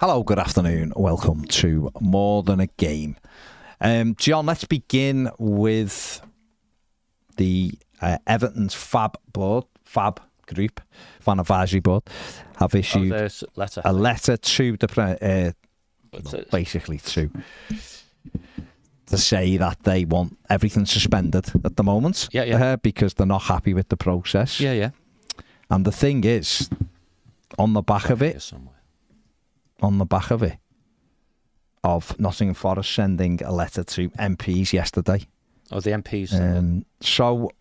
Hello, good afternoon. Welcome to More Than a Game. John, let's begin with the Everton's FAB board, FAB group, Fan Advisory Board, have issued a letter to the basically to say that they want everything suspended at the moment, because they're not happy with the process. And the thing is, on the back of it, of Nottingham Forest sending a letter to MPs yesterday. Oh, the MPs. So,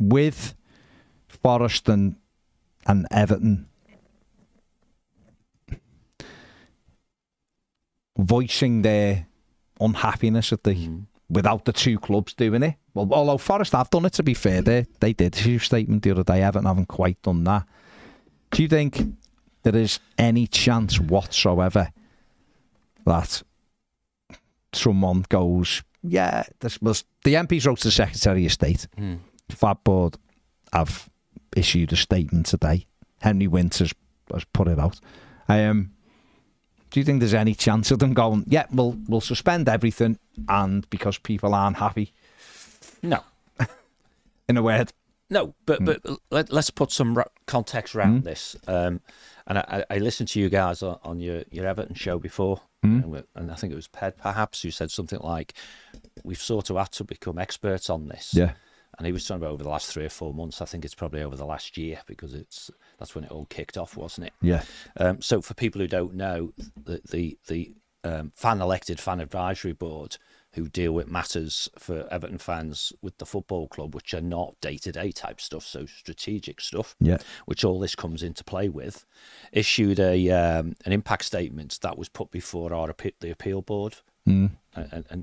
with Forest and Everton voicing their unhappiness at the without the two clubs doing it. Well, although Forest have done it, to be fair, they did issue a statement the other day. Everton haven't quite done that. Do you think there is any chance whatsoever that someone goes, yeah, this was the MPs wrote to the Secretary of State. The FAB board have issued a statement today. Henry Winters has put it out. Do you think there's any chance of them going, yeah, we'll suspend everything, and because people aren't happy? No. In a word. No, but let's put some context around this. And I listened to you guys on your Everton show before, and I think it was Ped perhaps who said something like, we've sort of had to become experts on this. Yeah. And he was talking about over the last 3 or 4 months. I think it's probably over the last year, because that's when it all kicked off, wasn't it? Yeah. So for people who don't know, the fan-elected Fan Advisory Board, who deal with matters for Everton fans with the football club, which are not day-to-day type stuff, so strategic stuff, which all this comes into play with, issued an impact statement that was put before the appeal board, and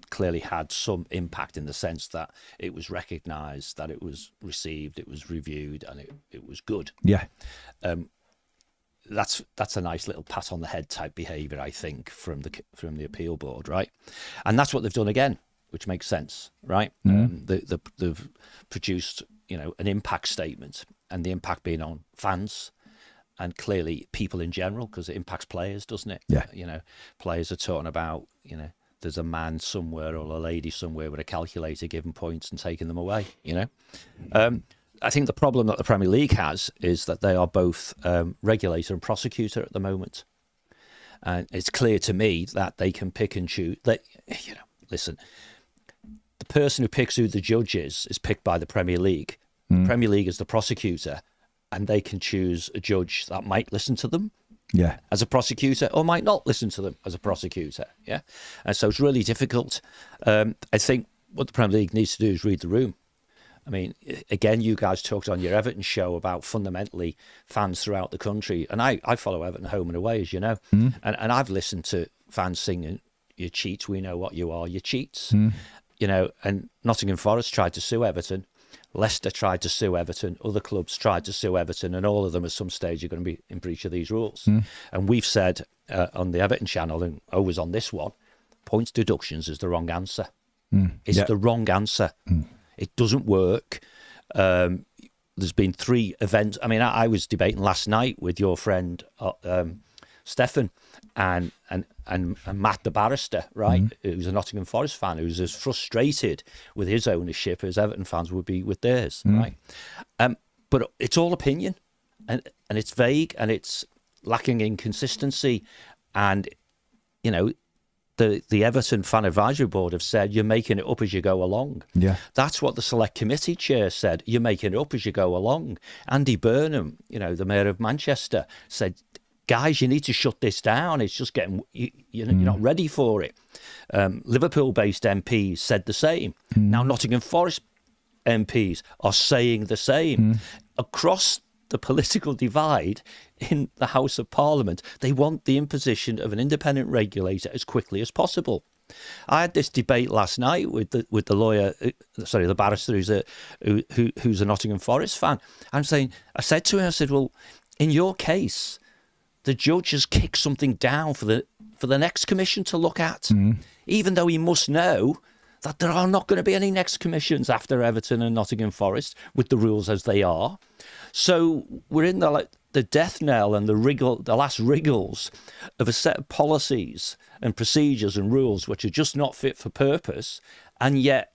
clearly had some impact in the sense that it was recognised, that it was received, it was reviewed, and it was good. Yeah. That's a nice little pat on the head type behaviour, I think, from the appeal board, right? And that's what they've done again, which makes sense, right? They've produced, you know, an impact statement, and the impact being on fans and clearly people in general, because it impacts players, doesn't it? Yeah. You know, players are talking about, you know, there's a man somewhere or a lady somewhere with a calculator giving points and taking them away, you know? I think the problem that the Premier League has is that they are both regulator and prosecutor at the moment. And it's clear to me that they can pick and choose. You know, listen, the person who picks who the judge is picked by the Premier League. The Premier League is the prosecutor, and they can choose a judge that might listen to them as a prosecutor or might not listen to them as a prosecutor. Yeah. And so it's really difficult. I think what the Premier League needs to do is read the room. I mean, again, you guys talked on your Everton show about fundamentally fans throughout the country. And I follow Everton home and away, as you know. And I've listened to fans singing, you cheats, we know what you are, you cheats. You know, and Nottingham Forest tried to sue Everton. Leicester tried to sue Everton. Other clubs tried to sue Everton. And all of them at some stage are going to be in breach of these rules. And we've said on the Everton channel, and always on this one, points deductions is the wrong answer. It's the wrong answer. It doesn't work. There's been 3 events. I mean, I was debating last night with your friend Stefan and Matt the barrister, right? Who's a Nottingham Forest fan, who's as frustrated with his ownership as Everton fans would be with theirs, right? But it's all opinion, and it's vague, and it's lacking in consistency, and you know. The Everton Fan Advisory Board have said, you're making it up as you go along. Yeah. That's what the Select Committee Chair said, you're making it up as you go along. Andy Burnham, you know, the Mayor of Manchester, said, guys, you need to shut this down. It's just getting, you're not ready for it. Liverpool-based MPs said the same. Now Nottingham Forest MPs are saying the same. Across the political divide in the House of Parliament, they want the imposition of an independent regulator as quickly as possible. I had this debate last night with the lawyer, sorry, the barrister who's a Nottingham Forest fan. I said to him, well, in your case, the judge has kicked something down for the next commission to look at, even though he must know that there are not going to be any next commissions after Everton and Nottingham Forest with the rules as they are. So we're in the the death knell and the last wriggles of a set of policies and procedures and rules which are just not fit for purpose, and yet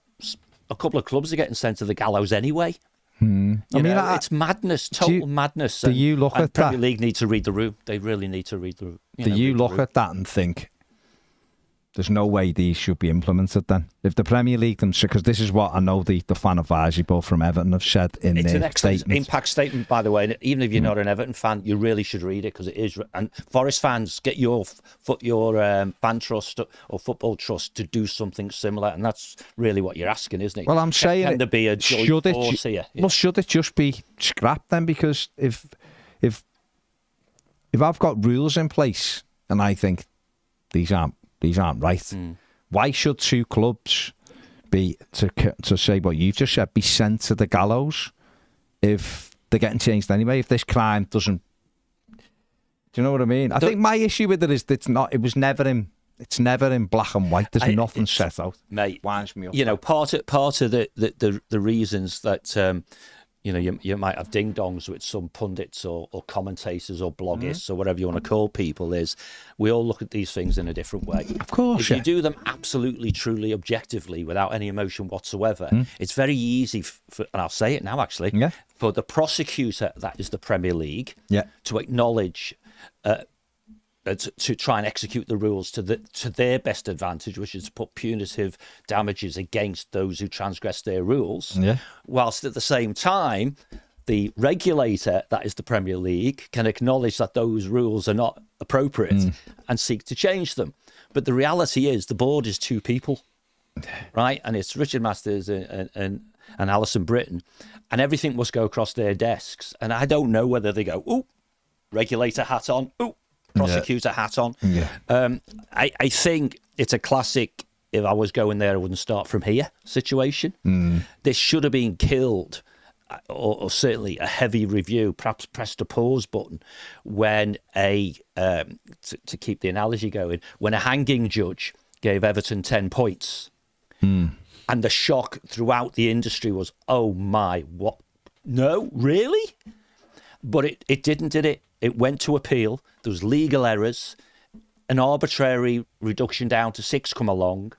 a couple of clubs are getting sent to the gallows anyway. Hmm. I mean, it's madness, total madness. Do you look at that? Premier League need to read the room. They really need to read the room. Do you look at that and think there's no way these should be implemented then? If the Premier League themselves, because this is what I know the fan advisory board from Everton have said in their statement. It's an excellent impact statement, by the way. And even if you're not an Everton fan, you really should read it, because it is. And Forest fans, get your fan trust or football trust to do something similar, and that's really what you're asking, isn't it? Well, I'm saying can there be a joint force here? Yeah. Well, should it just be scrapped then? Because if I've got rules in place and I think these aren't right. Mm. Why should two clubs be, to say what you've just said, be sent to the gallows if they're getting changed anyway? If this crime doesn't, do you know what I mean? I think my issue with it is that it's never in black and white. There's nothing set out. Mate, winds me up. You know, part of the reasons that you know, you might have ding-dongs with some pundits or commentators or bloggers or whatever you want to call people is we all look at these things in a different way. Of course. If you do them absolutely, truly, objectively, without any emotion whatsoever, it's very easy, and I'll say it now actually, for the prosecutor, that is the Premier League, to acknowledge, to try and execute the rules to their best advantage, which is to put punitive damages against those who transgress their rules, whilst at the same time the regulator, that is the Premier League, can acknowledge that those rules are not appropriate and seek to change them. But the reality is the board is two people, right? And it's Richard Masters and Alison Britton, and everything must go across their desks. And I don't know whether they go, "Ooh, regulator hat on, ooh, prosecutor hat on." I think it's a classic, if I was going there, I wouldn't start from here situation. This should have been killed, or certainly a heavy review, perhaps pressed a pause button when a, to keep the analogy going, when a hanging judge gave Everton 10 points. And the shock throughout the industry was, oh my, what? No, really? But it didn't, did it? It went to appeal. There was legal errors. An arbitrary reduction down to 6 come along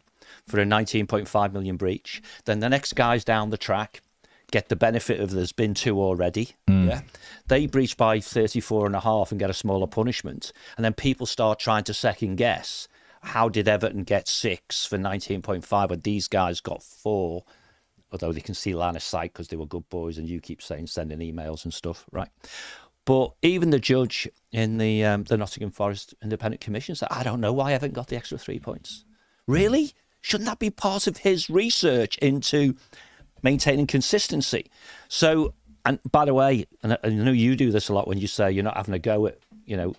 for a 19.5 million breach. Then the next guys down the track get the benefit of there's been 2 already. They breach by 34.5 and get a smaller punishment. And then people start trying to second guess. How did Everton get 6 for 19.5 when these guys got 4? Although they can see line of sight because they were good boys, and you keep saying sending emails and stuff, right? But even the judge in the Nottingham Forest Independent Commission said, I don't know why I haven't got the extra 3 points. Really? Shouldn't that be part of his research into maintaining consistency? So, and by the way, and I know you do this a lot when you say you're not having a go at, you know,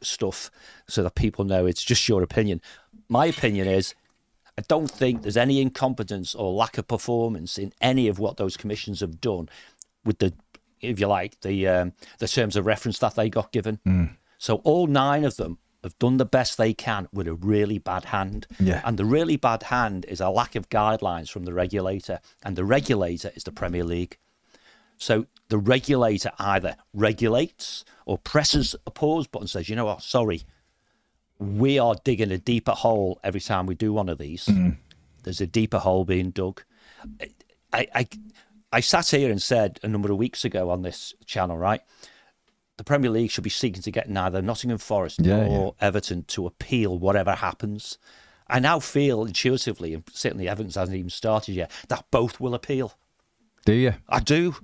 stuff so that people know it's just your opinion. My opinion is I don't think there's any incompetence or lack of performance in any of what those commissions have done with the, if you like, the terms of reference that they got given. So all 9 of them have done the best they can with a really bad hand. And the really bad hand is a lack of guidelines from the regulator, and the regulator is the Premier League. So the regulator either regulates or presses a pause button and says, you know what, sorry, we are digging a deeper hole every time we do one of these. There's a deeper hole being dug. I sat here and said a number of weeks ago on this channel, right, the Premier League should be seeking to get neither Nottingham Forest nor Everton to appeal whatever happens. I now feel intuitively, and certainly Everton hasn't even started yet, that both will appeal. Do you? I do.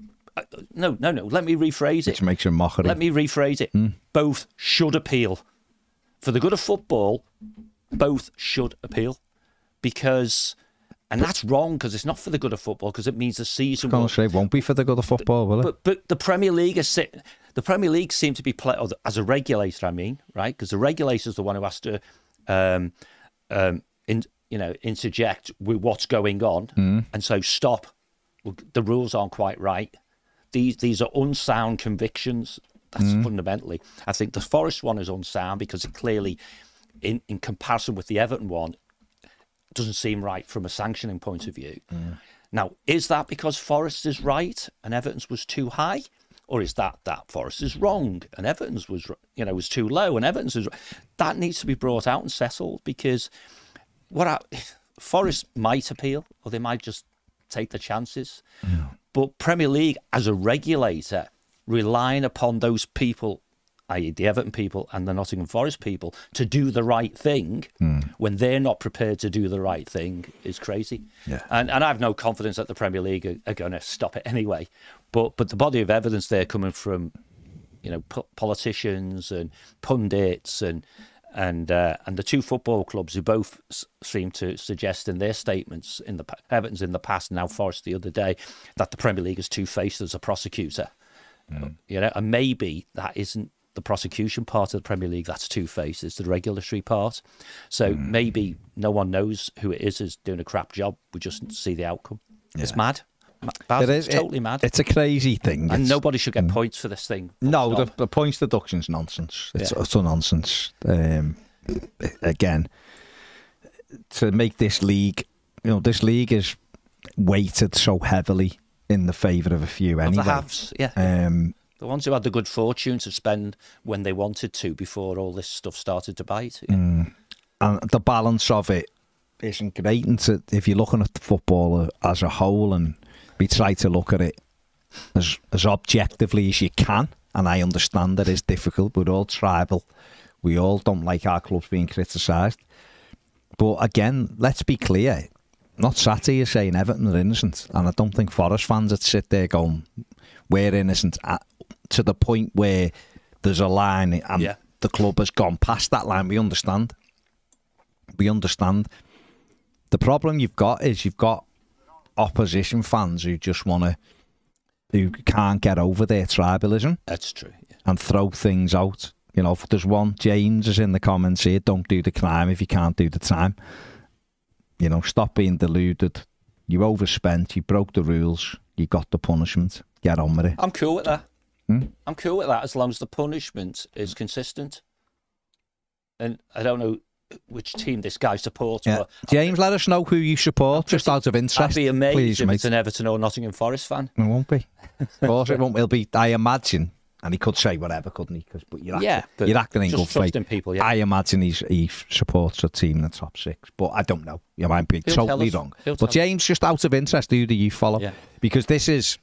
No. Let me rephrase it. Which makes a mockery. Let me rephrase it. Both should appeal. For the good of football, both should appeal. Because... And that's wrong, because it's not for the good of football, because it means the season won't be for the good of football, will it? But the Premier League is seem to be playing as a regulator. I mean, right? Because the regulator is the one who has to, interject with what's going on, and so stop. The rules aren't quite right. These are unsound convictions. That's fundamentally. I think the Forest one is unsound because it clearly, in comparison with the Everton one, doesn't seem right from a sanctioning point of view. Now, is that because Forest is right and Everton's was too high? or is that Forest is wrong and Everton's was, you know, was too low and Everton's was, that needs to be brought out and settled, because what Forest might appeal or they might just take the chances. Yeah. But Premier League as a regulator relying upon those people, i.e. the Everton people and the Nottingham Forest people, to do the right thing when they're not prepared to do the right thing is crazy. Yeah. And I have no confidence that the Premier League are going to stop it anyway. But the body of evidence there coming from, you know, politicians and pundits and the two football clubs who both seem to suggest in their statements, in the Everton's in the past, now Forest the other day, that the Premier League is two-faced as a prosecutor. You know, and maybe that isn't the prosecution part of the Premier League, that's two-faced, it's the regulatory part. So maybe no one knows who it is doing a crap job. We just see the outcome. Yeah. It's mad. Bad. It is, it's totally mad. It's a crazy thing. And nobody should get points for this thing. No, the points deduction's nonsense. It's utter nonsense. Again, to make this league, you know, this league is weighted so heavily in the favour of a few anyway. Of the haves, yeah. The ones who had the good fortune to spend when they wanted to before all this stuff started to bite. Yeah. And the balance of it isn't great. And to, if you're looking at the football as a whole, and we try to look at it as objectively as you can, and I understand that it's difficult. We're all tribal. We all don't like our clubs being criticised. But again, let's be clear. Not sat here saying Everton are innocent, and I don't think Forest fans that sit there going, we're innocent, to the point where there's a line and the club has gone past that line. We understand. We understand. The problem you've got is you've got opposition fans who just want to, who can't get over their tribalism. That's true. Yeah. And throw things out. You know, if there's one, James is in the comments here, don't do the crime if you can't do the time. You know, stop being deluded. You overspent, you broke the rules, you got the punishment. Get on with it. I'm cool with that. I'm cool with that as long as the punishment is consistent. And I don't know which team this guy supports. Yeah. But James, let us know who you support, just out of interest. I'd be amazed if it's an Everton or Nottingham Forest fan. It won't be. Of course it won't. It'll be, I imagine, and he could say whatever, couldn't he? Because you're acting in good faith. Yeah. I imagine he supports a team in the top six, but I don't know. You might be totally wrong. But James, just out of interest, who do you follow? Yeah. Because this is,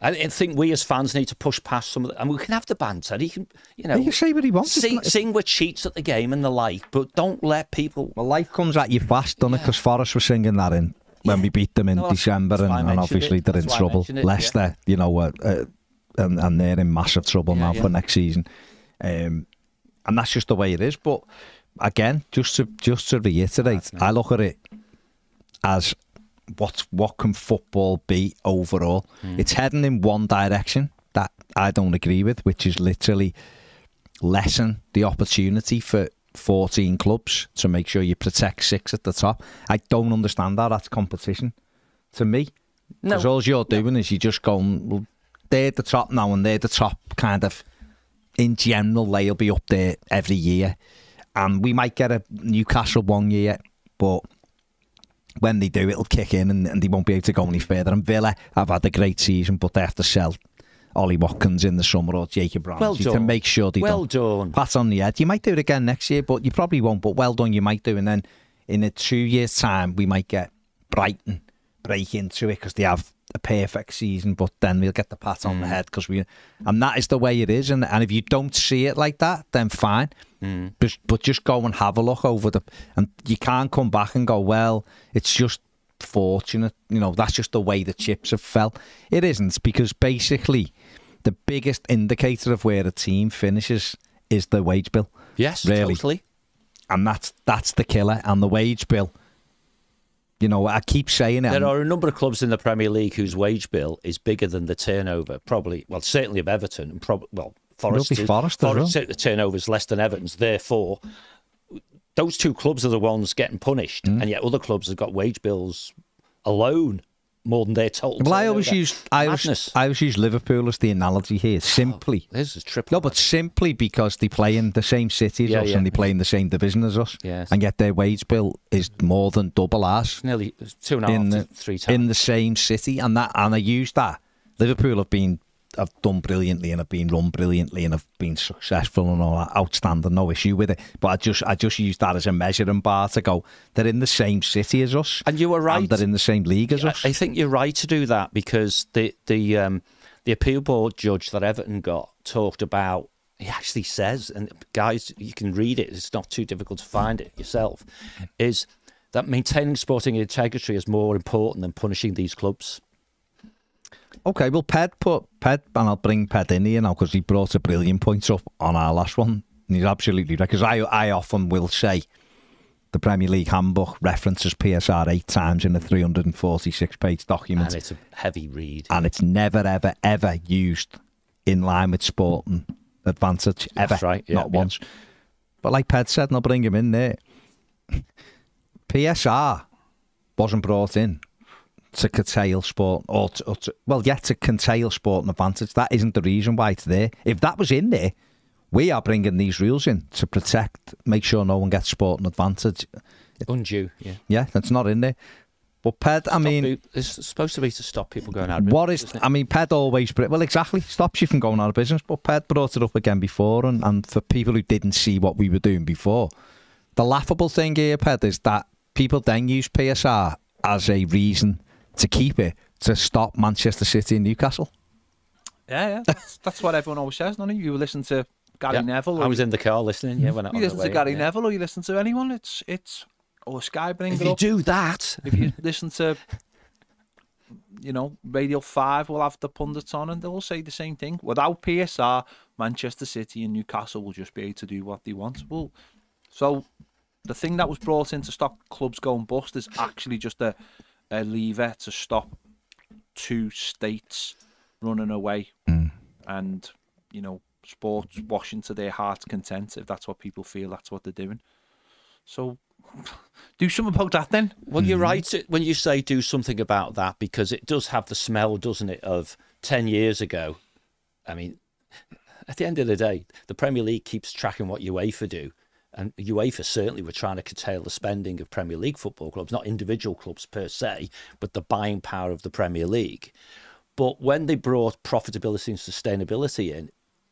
I think we as fans need to push past some of the, and we can have the banter. He can, you know, he can say what he wants. Sing with cheats at the game and the like, but don't let people. Well, life comes at you fast, doesn't it? Because Forest was singing that in when we beat them in December, and obviously they're in trouble. Leicester, you know, and they're in massive trouble now for next season. And that's just the way it is. But again, just to reiterate, I look at it as, what can football be overall? It's heading in one direction that I don't agree with, which is literally lessen the opportunity for 14 clubs to make sure you protect 6 at the top. I don't understand that. That's competition to me. Because all you're doing is you're just going, well, they're the top now and they're the top kind of, in general, they'll be up there every year. And we might get a Newcastle one year, but when they do, it'll kick in and they won't be able to go any further. And Villa have had a great season, but they have to sell Ollie Watkins in the summer or Jacob Ramsey to make sure they don't. Pat on the head. You might do it again next year, but you probably won't. But well done, you might do. And then in a 2 years' time, we might get Brighton break into it because they have a perfect season, but then we'll get the pat on the head because we. And that is the way it is. And if you don't see it like that, then fine. But just go and have a look over the, and you can't come back and go, well, it's just fortunate, you know, that's just the way the chips have fell. It isn't, because basically the biggest indicator of where a team finishes is the wage bill. Yes, really. Totally. And that's the killer. And the wage bill, you know, I keep saying it. There are a number of clubs in the Premier League whose wage bill is bigger than the turnover, probably, well, certainly of Everton, and probably, well, Forest the turnovers less than Everton's. Therefore, those two clubs are the ones getting punished, and yet other clubs have got wage bills alone more than their total. Well, I always use Liverpool as the analogy here. Simply, this is triple. No, but simply because they play in the same city as us and they play in the same division as us, and yet their wage bill is more than double ours, nearly 2.5 to 3 times in the same city. And I use that Liverpool have been I've done brilliantly and I've been run brilliantly and I've been successful and all that, outstanding, no issue with it. But I just use that as a measuring bar to go, they're in the same city as us. And you were right. And they're in the same league as us. I think you're right to do that, because the appeal board judge that Everton got talked about, he actually says, and guys, you can read it, it's not too difficult to find it yourself, is that maintaining sporting integrity is more important than punishing these clubs. Okay, well, Ped, and I'll bring Ped in here now because he brought a brilliant point up on our last one. And he's absolutely right, because I often will say the Premier League handbook references PSR 8 times in a 346-page document. And it's a heavy read. And it's never, ever, ever used in line with sporting advantage, ever. That's right. Yeah, not once. Yeah. But like Ped said, and I'll bring him in there, PSR wasn't brought in to curtail sport, to curtail sport and advantage. That isn't the reason why it's there. If that was in there, we are bringing these rules in to protect, make sure no one gets sport and advantage. Undue, yeah. Yeah, that's not in there. But Ped, I mean, it's supposed to be to stop people going out of business. What is, I mean, Ped always, well, exactly, stops you from going out of business. But Ped brought it up again before, and for people who didn't see what we were doing before, the laughable thing here, Ped, is that people then use PSR as a reason to keep it, to stop Manchester City and Newcastle. Yeah, yeah. That's what everyone always says, don't you? You listen to Gary Neville. I was in the car listening. Yeah, when I was listen to Gary Neville, or you listen to anyone. It's or Sky bring it up. If you do that, if you listen to, you know, Radio 5 will have the pundits on, and they'll say the same thing. Without PSR, Manchester City and Newcastle will just be able to do what they want. Well, so the thing that was brought in to stop clubs going bust is actually just a lever to stop two states running away and, you know, sports washing to their heart's content, if that's what people feel that's what they're doing. So do something about that then. Well, you're right when you say do something about that, because it does have the smell, doesn't it, of 10 years ago. I mean, at the end of the day, the Premier League keeps tracking what UEFA do. And UEFA certainly were trying to curtail the spending of Premier League football clubs, not individual clubs per se, but the buying power of the Premier League. But when they brought profitability and sustainability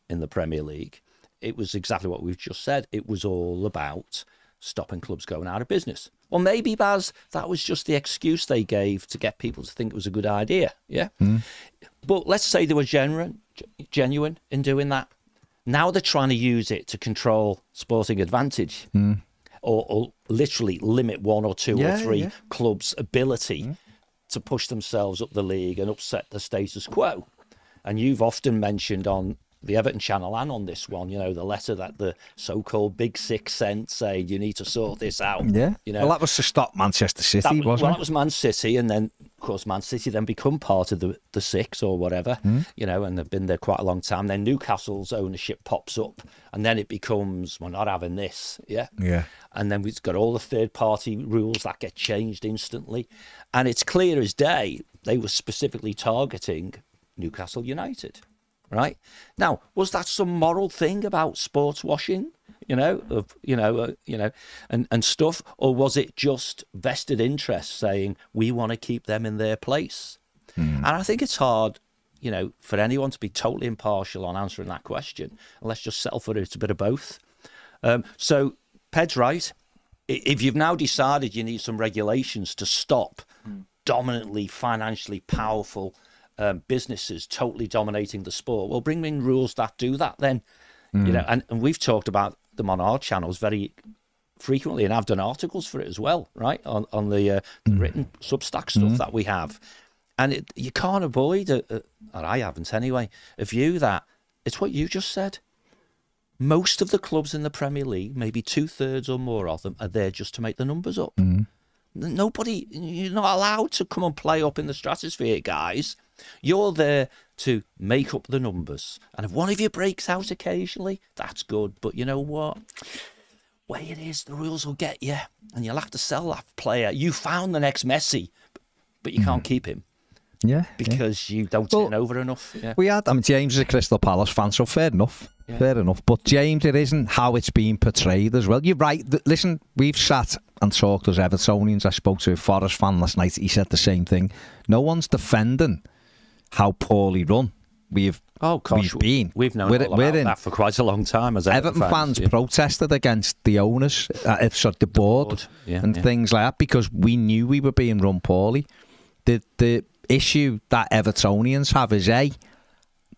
in the Premier League, it was exactly what we've just said. It was all about stopping clubs going out of business. Well, maybe, Baz, that was just the excuse they gave to get people to think it was a good idea. Yeah. Mm. But let's say they were genuine in doing that. Now they're trying to use it to control sporting advantage or literally limit one or two or three clubs' ability to push themselves up the league and upset the status quo. And you've often mentioned on the Everton channel and on this one, you know, the letter that the so-called Big Six sent saying you need to sort this out. Yeah. You know, well, that was to stop Manchester City, wasn't it? Well, that was Man City, and then, of course, Man City then become part of the six or whatever, you know, and they've been there quite a long time. Then Newcastle's ownership pops up, and then it becomes, we're not having this, yeah? Yeah. And then we've got all the third-party rules that get changed instantly. And it's clear as day they were specifically targeting Newcastle United. Right now, was that some moral thing about sports washing, and stuff, or was it just vested interest saying we want to keep them in their place? And I think it's hard, you know, for anyone to be totally impartial on answering that question. Let's just settle for it's a bit of both. So Ped's right. If you've now decided you need some regulations to stop dominantly financially powerful businesses totally dominating the sport, well, bring in rules that do that then. You know, and we've talked about them on our channels very frequently, and I've done articles for it as well, right, on the written Substack stuff that we have. And you can't avoid, or I haven't anyway, a view that it's what you just said. Most of the clubs in the Premier League, maybe 2/3 or more of them, are there just to make the numbers up. Nobody, you're not allowed to come and play up in the stratosphere, guys. You're there to make up the numbers. And if one of you breaks out occasionally, that's good. But you know what? Way it is, the rules will get you. And you'll have to sell that player. You found the next Messi, but you can't keep him. Yeah. Because you don't turn over enough. Yeah. We had, I mean, James is a Crystal Palace fan, so fair enough. Yeah. Fair enough. But James, it isn't how it's being portrayed as well. You're right. Listen, we've sat and talked as Evertonians. I spoke to a Forest fan last night. He said the same thing. No one's defending how poorly run We've known about that for quite a long time. As Everton fans protested against the owners, the board, and things like that, because we knew we were being run poorly. The issue that Evertonians have is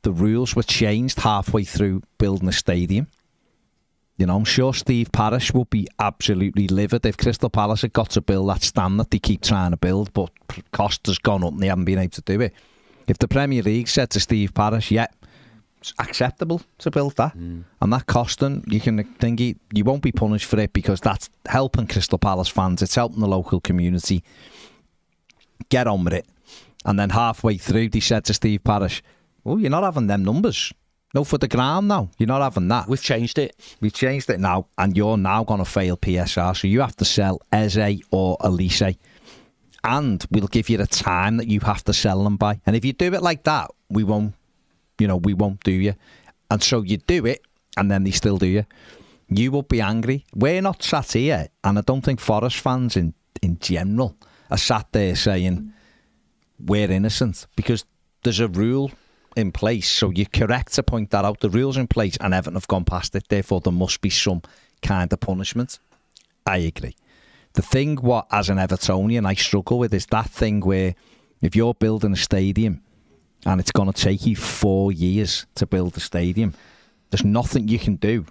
the rules were changed halfway through building a stadium. You know, I'm sure Steve Parish would be absolutely livid if Crystal Palace had got to build that stand that they keep trying to build, but cost has gone up and they haven't been able to do it. If the Premier League said to Steve Parish, yeah, it's acceptable to build that, and that costing, you can think you won't be punished for it, because that's helping Crystal Palace fans, it's helping the local community. Get on with it. And then halfway through, they said to Steve Parish, oh, you're not having them numbers. No, for the ground now. You're not having that. We've changed it. We've changed it now, and you're now going to fail PSR, so you have to sell Eze or Elise. And we'll give you the time that you have to sell them by. And if you do it like that, we won't, you know, we won't do you. And so you do it, and then they still do you. You will be angry. We're not sat here, and I don't think Forest fans in general are sat there saying, we're innocent, because there's a rule in place, so you're correct to point that out. The rule's in place and Everton have gone past it, therefore there must be some kind of punishment. I agree. The thing what, as an Evertonian, I struggle with is that thing where if you're building a stadium and it's going to take you 4 years to build the stadium, there's nothing you can do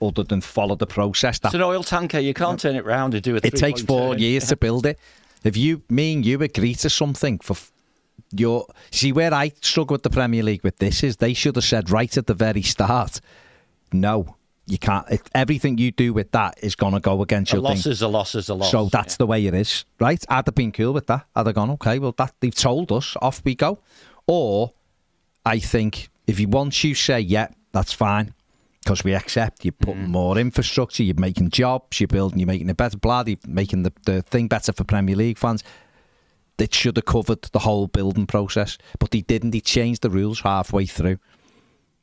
other than follow the process. It's an oil tanker, you can't turn it round and do it. It takes 4 years to build it. If you, me and you agree to something for your... See, where I struggle with the Premier League with this is they should have said right at the very start, no, you can't. Everything you do with that is going to go against your thing. A loss is a loss is a loss. So that's the way it is, right? I'd have been cool with that. I'd have gone, okay, well, that they've told us, off we go. Or I think if you once you say, yeah, that's fine, because we accept you're putting more infrastructure, you're making jobs, you're building, you're making it better, you're making the thing better for Premier League fans. They should have covered the whole building process, but they didn't. They changed the rules halfway through.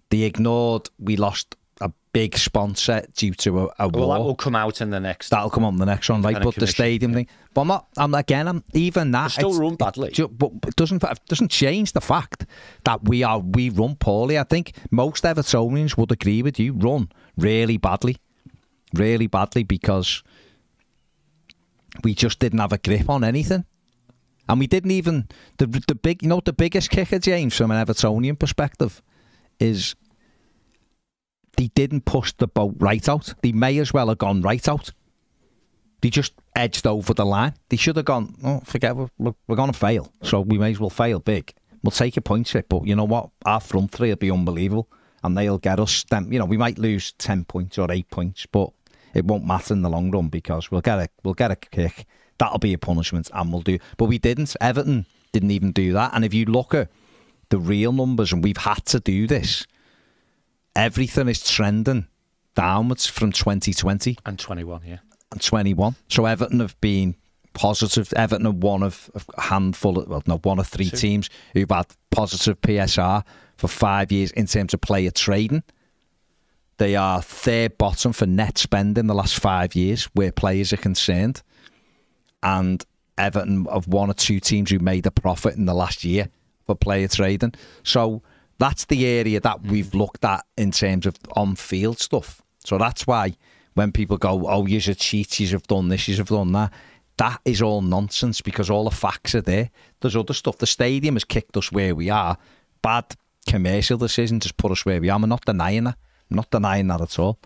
They ignored, we lost a big sponsor due to a war. Well, that will come out in the next. That'll come on the next one, right? But the stadium thing. But I'm even that. They're still run badly. But it doesn't change the fact that we run poorly. I think most Evertonians would agree with you. Run really badly, because we just didn't have a grip on anything. And we didn't even, the biggest kicker, James, from an Evertonian perspective, is they didn't push the boat right out. They may as well have gone right out. They just edged over the line. They should have gone, oh, forget, we're going to fail, so we may as well fail big. We'll take a point trip, but you know what? Our front three will be unbelievable, and they'll get us, you know, we might lose 10 points or 8 points, but it won't matter in the long run, because we'll get a kick. That'll be a punishment, and we'll do. But we didn't. Everton didn't even do that. And if you look at the real numbers, and we've had to do this, everything is trending downwards from 2020. And 21, yeah. And 21. So Everton have been positive. Everton are one of a handful, one of three teams who've had positive PSR for 5 years in terms of player trading. They are third bottom for net spending the last 5 years where players are concerned. And Everton have one or two teams who made a profit in the last year for player trading. So that's the area that we've looked at in terms of on-field stuff. So that's why when people go, oh, yous are cheats, yous have done this, yous have done that, that is all nonsense, because all the facts are there. There's other stuff. The stadium has kicked us where we are. Bad commercial decisions has put us where we are. I'm not denying that. I'm not denying that at all.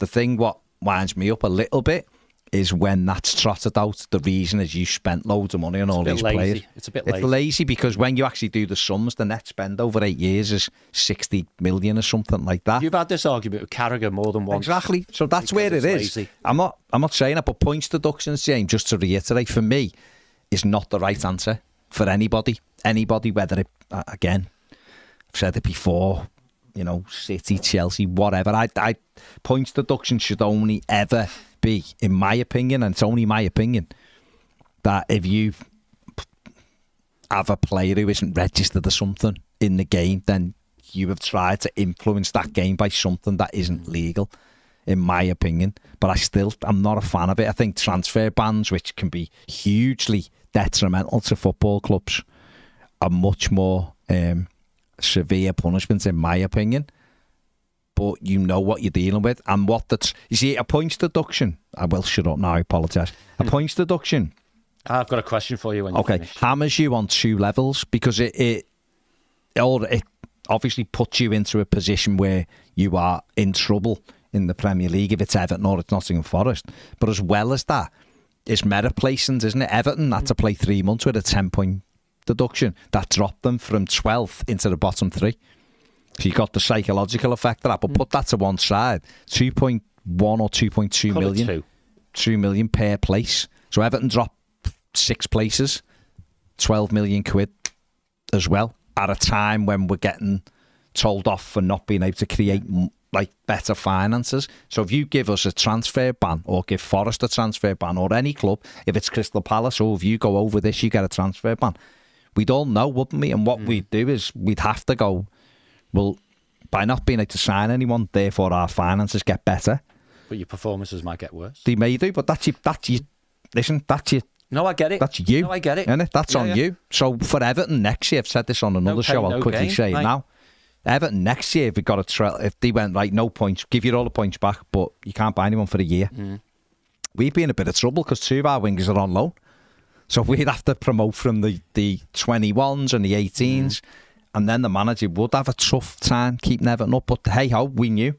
The thing what winds me up a little bit is when that's trotted out, the reason is you spent loads of money on all these players. It's a bit lazy. It's lazy, because when you actually do the sums, the net spend over 8 years is 60 million or something like that. You've had this argument with Carragher more than once. Exactly. So that's where it is. Lazy. I'm not saying that, but points deductions, James, just to reiterate, for me, is not the right answer for anybody. Anybody, whether it, again, I've said it before, you know, City, Chelsea, whatever. I points deduction should only ever be, in my opinion, and it's only my opinion, that if you have a player who isn't registered or something in the game, then you have tried to influence that game by something that isn't legal, in my opinion. But I'm not a fan of it. I think transfer bans, which can be hugely detrimental to football clubs, are much more severe punishments, in my opinion. But you know what you're dealing with, and what that's, you see, a points deduction. I will shut up now, I apologise. A points deduction. I've got a question for you when you finish. Hammers you on two levels, because it obviously puts you into a position where you are in trouble in the Premier League if it's Everton or it's Nottingham Forest. But as well as that, it's merit placings, isn't it? Everton had to play 3 months with a 10-point deduction. That dropped them from 12th into the bottom three. So you got the psychological effect of that, but put that to one side. 2.1 or 2.2 million. 2 million per place. So Everton dropped 6 places, 12 million quid as well, at a time when we're getting told off for not being able to create like better finances. So if you give us a transfer ban, or give Forest a transfer ban, or any club, if it's Crystal Palace, or if you go over this, you get a transfer ban, we'd all know, wouldn't we? And what we'd do is we'd have to go, well, by not being able to sign anyone, therefore our finances get better. But your performances might get worse. They may do, but that's your listen, that's your... No, I get it. That's you. No, I get it. Isn't it? That's on you. So for Everton next year, I've said this on another show, I'll quickly say it now. Everton next year, if we got a if they went like no points, give you all the points back, but you can't buy anyone for a year, we'd be in a bit of trouble because 2 of our wingers are on loan. So we'd have to promote from the 21s and the 18s, and then the manager would have a tough time keeping Everton up. But hey ho, we knew.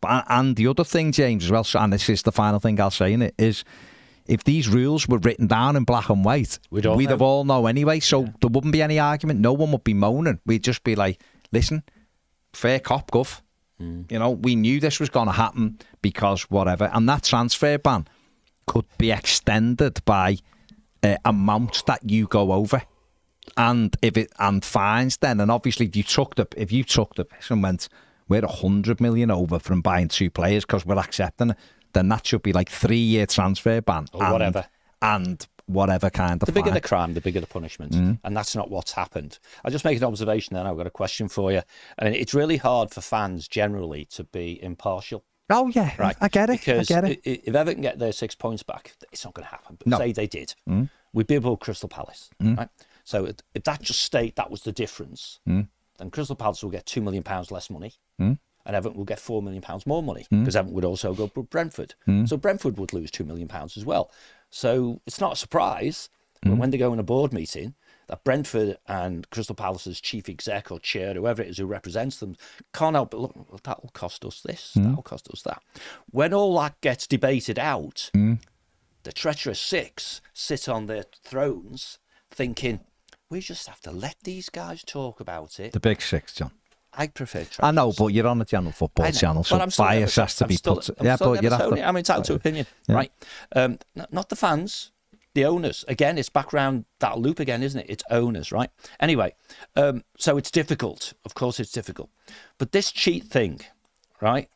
But, and the other thing, James, as well, and this is the final thing I'll say in it, is if these rules were written down in black and white, we'd have all know anyway, so there wouldn't be any argument. No one would be moaning. We'd just be like, listen, fair cop, guff. You know, we knew this was going to happen because whatever. And that transfer ban could be extended by amounts that you go over. And if it and fines then. And obviously, if you took the piss and went, we're 100 million over from buying 2 players because we're accepting it, then that should be like 3-year transfer ban. Or whatever. And whatever kind of... The bigger the crime, the bigger the punishment. And that's not what's happened. I'll just make an observation then. I've got a question for you. I mean, it's really hard for fans generally to be impartial. Oh, yeah. Right? I get it. Because I get it. If Everton get their 6 points back, it's not going to happen. But say they did. We'd be above Crystal Palace. Right? So if that just state that was the difference, then Crystal Palace will get £2 million less money. And Everton will get £4 million more money, because Everton would also go with Brentford. So Brentford would lose £2 million as well. So it's not a surprise when they go in a board meeting that Brentford and Crystal Palace's chief exec or chair, whoever it is who represents them, can't help but look, that'll cost us this, that'll cost us that. When all that gets debated out, the treacherous 6 sit on their thrones thinking, we just have to let these guys talk about it. The big 6, John. I prefer trends. I know, but you're on the channel, football channel, so bias has to be put. Yeah, but you're after. I'm entitled to opinion, right? Not the fans, the owners. Again, it's back round that loop again, isn't it? It's owners, right? Anyway, so it's difficult. Of course, it's difficult. But this cheat thing, right?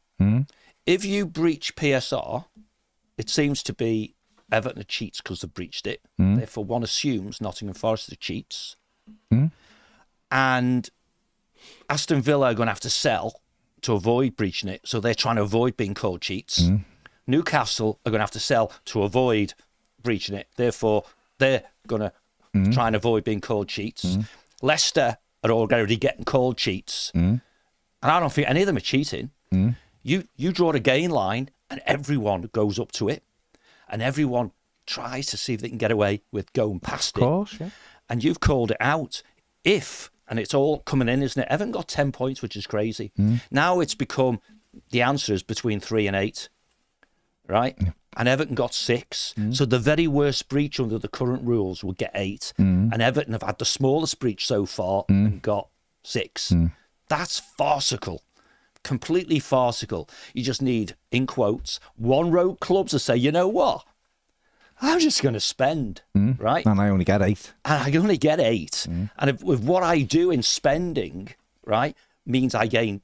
If you breach PSR, it seems to be Everton cheats because they've breached it. Therefore, one assumes Nottingham Forest are cheats. And Aston Villa are going to have to sell to avoid breaching it, so they're trying to avoid being called cheats. Newcastle are going to have to sell to avoid breaching it, therefore they're going to try and avoid being called cheats. Leicester are already getting called cheats, and I don't think any of them are cheating. You draw the gain line and everyone goes up to it, and everyone tries to see if they can get away with going past it. Of course, yeah. And you've called it out. If... And it's all coming in, isn't it? Everton got 10 points, which is crazy. Now it's become, the answer is between 3 and 8, right? And Everton got 6. So the very worst breach under the current rules would get 8. And Everton have had the smallest breach so far and got 6. That's farcical. Completely farcical. You just need, in quotes, one-road clubs to say, you know what? I'm just going to spend, right? And I only get 8. And I only get 8. And if what I do in spending, right, means I gain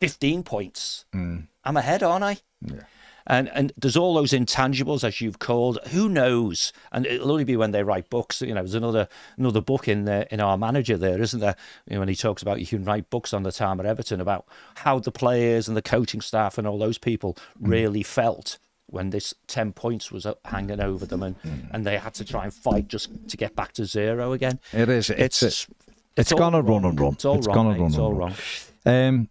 15 points, I'm ahead, aren't I? Yeah. And there's all those intangibles, as you've called. Who knows? And it'll only be when they write books. You know, there's another book in there, in our manager there, isn't there? You know, when he talks about you can write books on the time at Everton about how the players and the coaching staff and all those people really felt when this 10 points was hanging over them, and they had to try and fight just to get back to 0 again. It's It's gone and run and run. It's gone and run and run.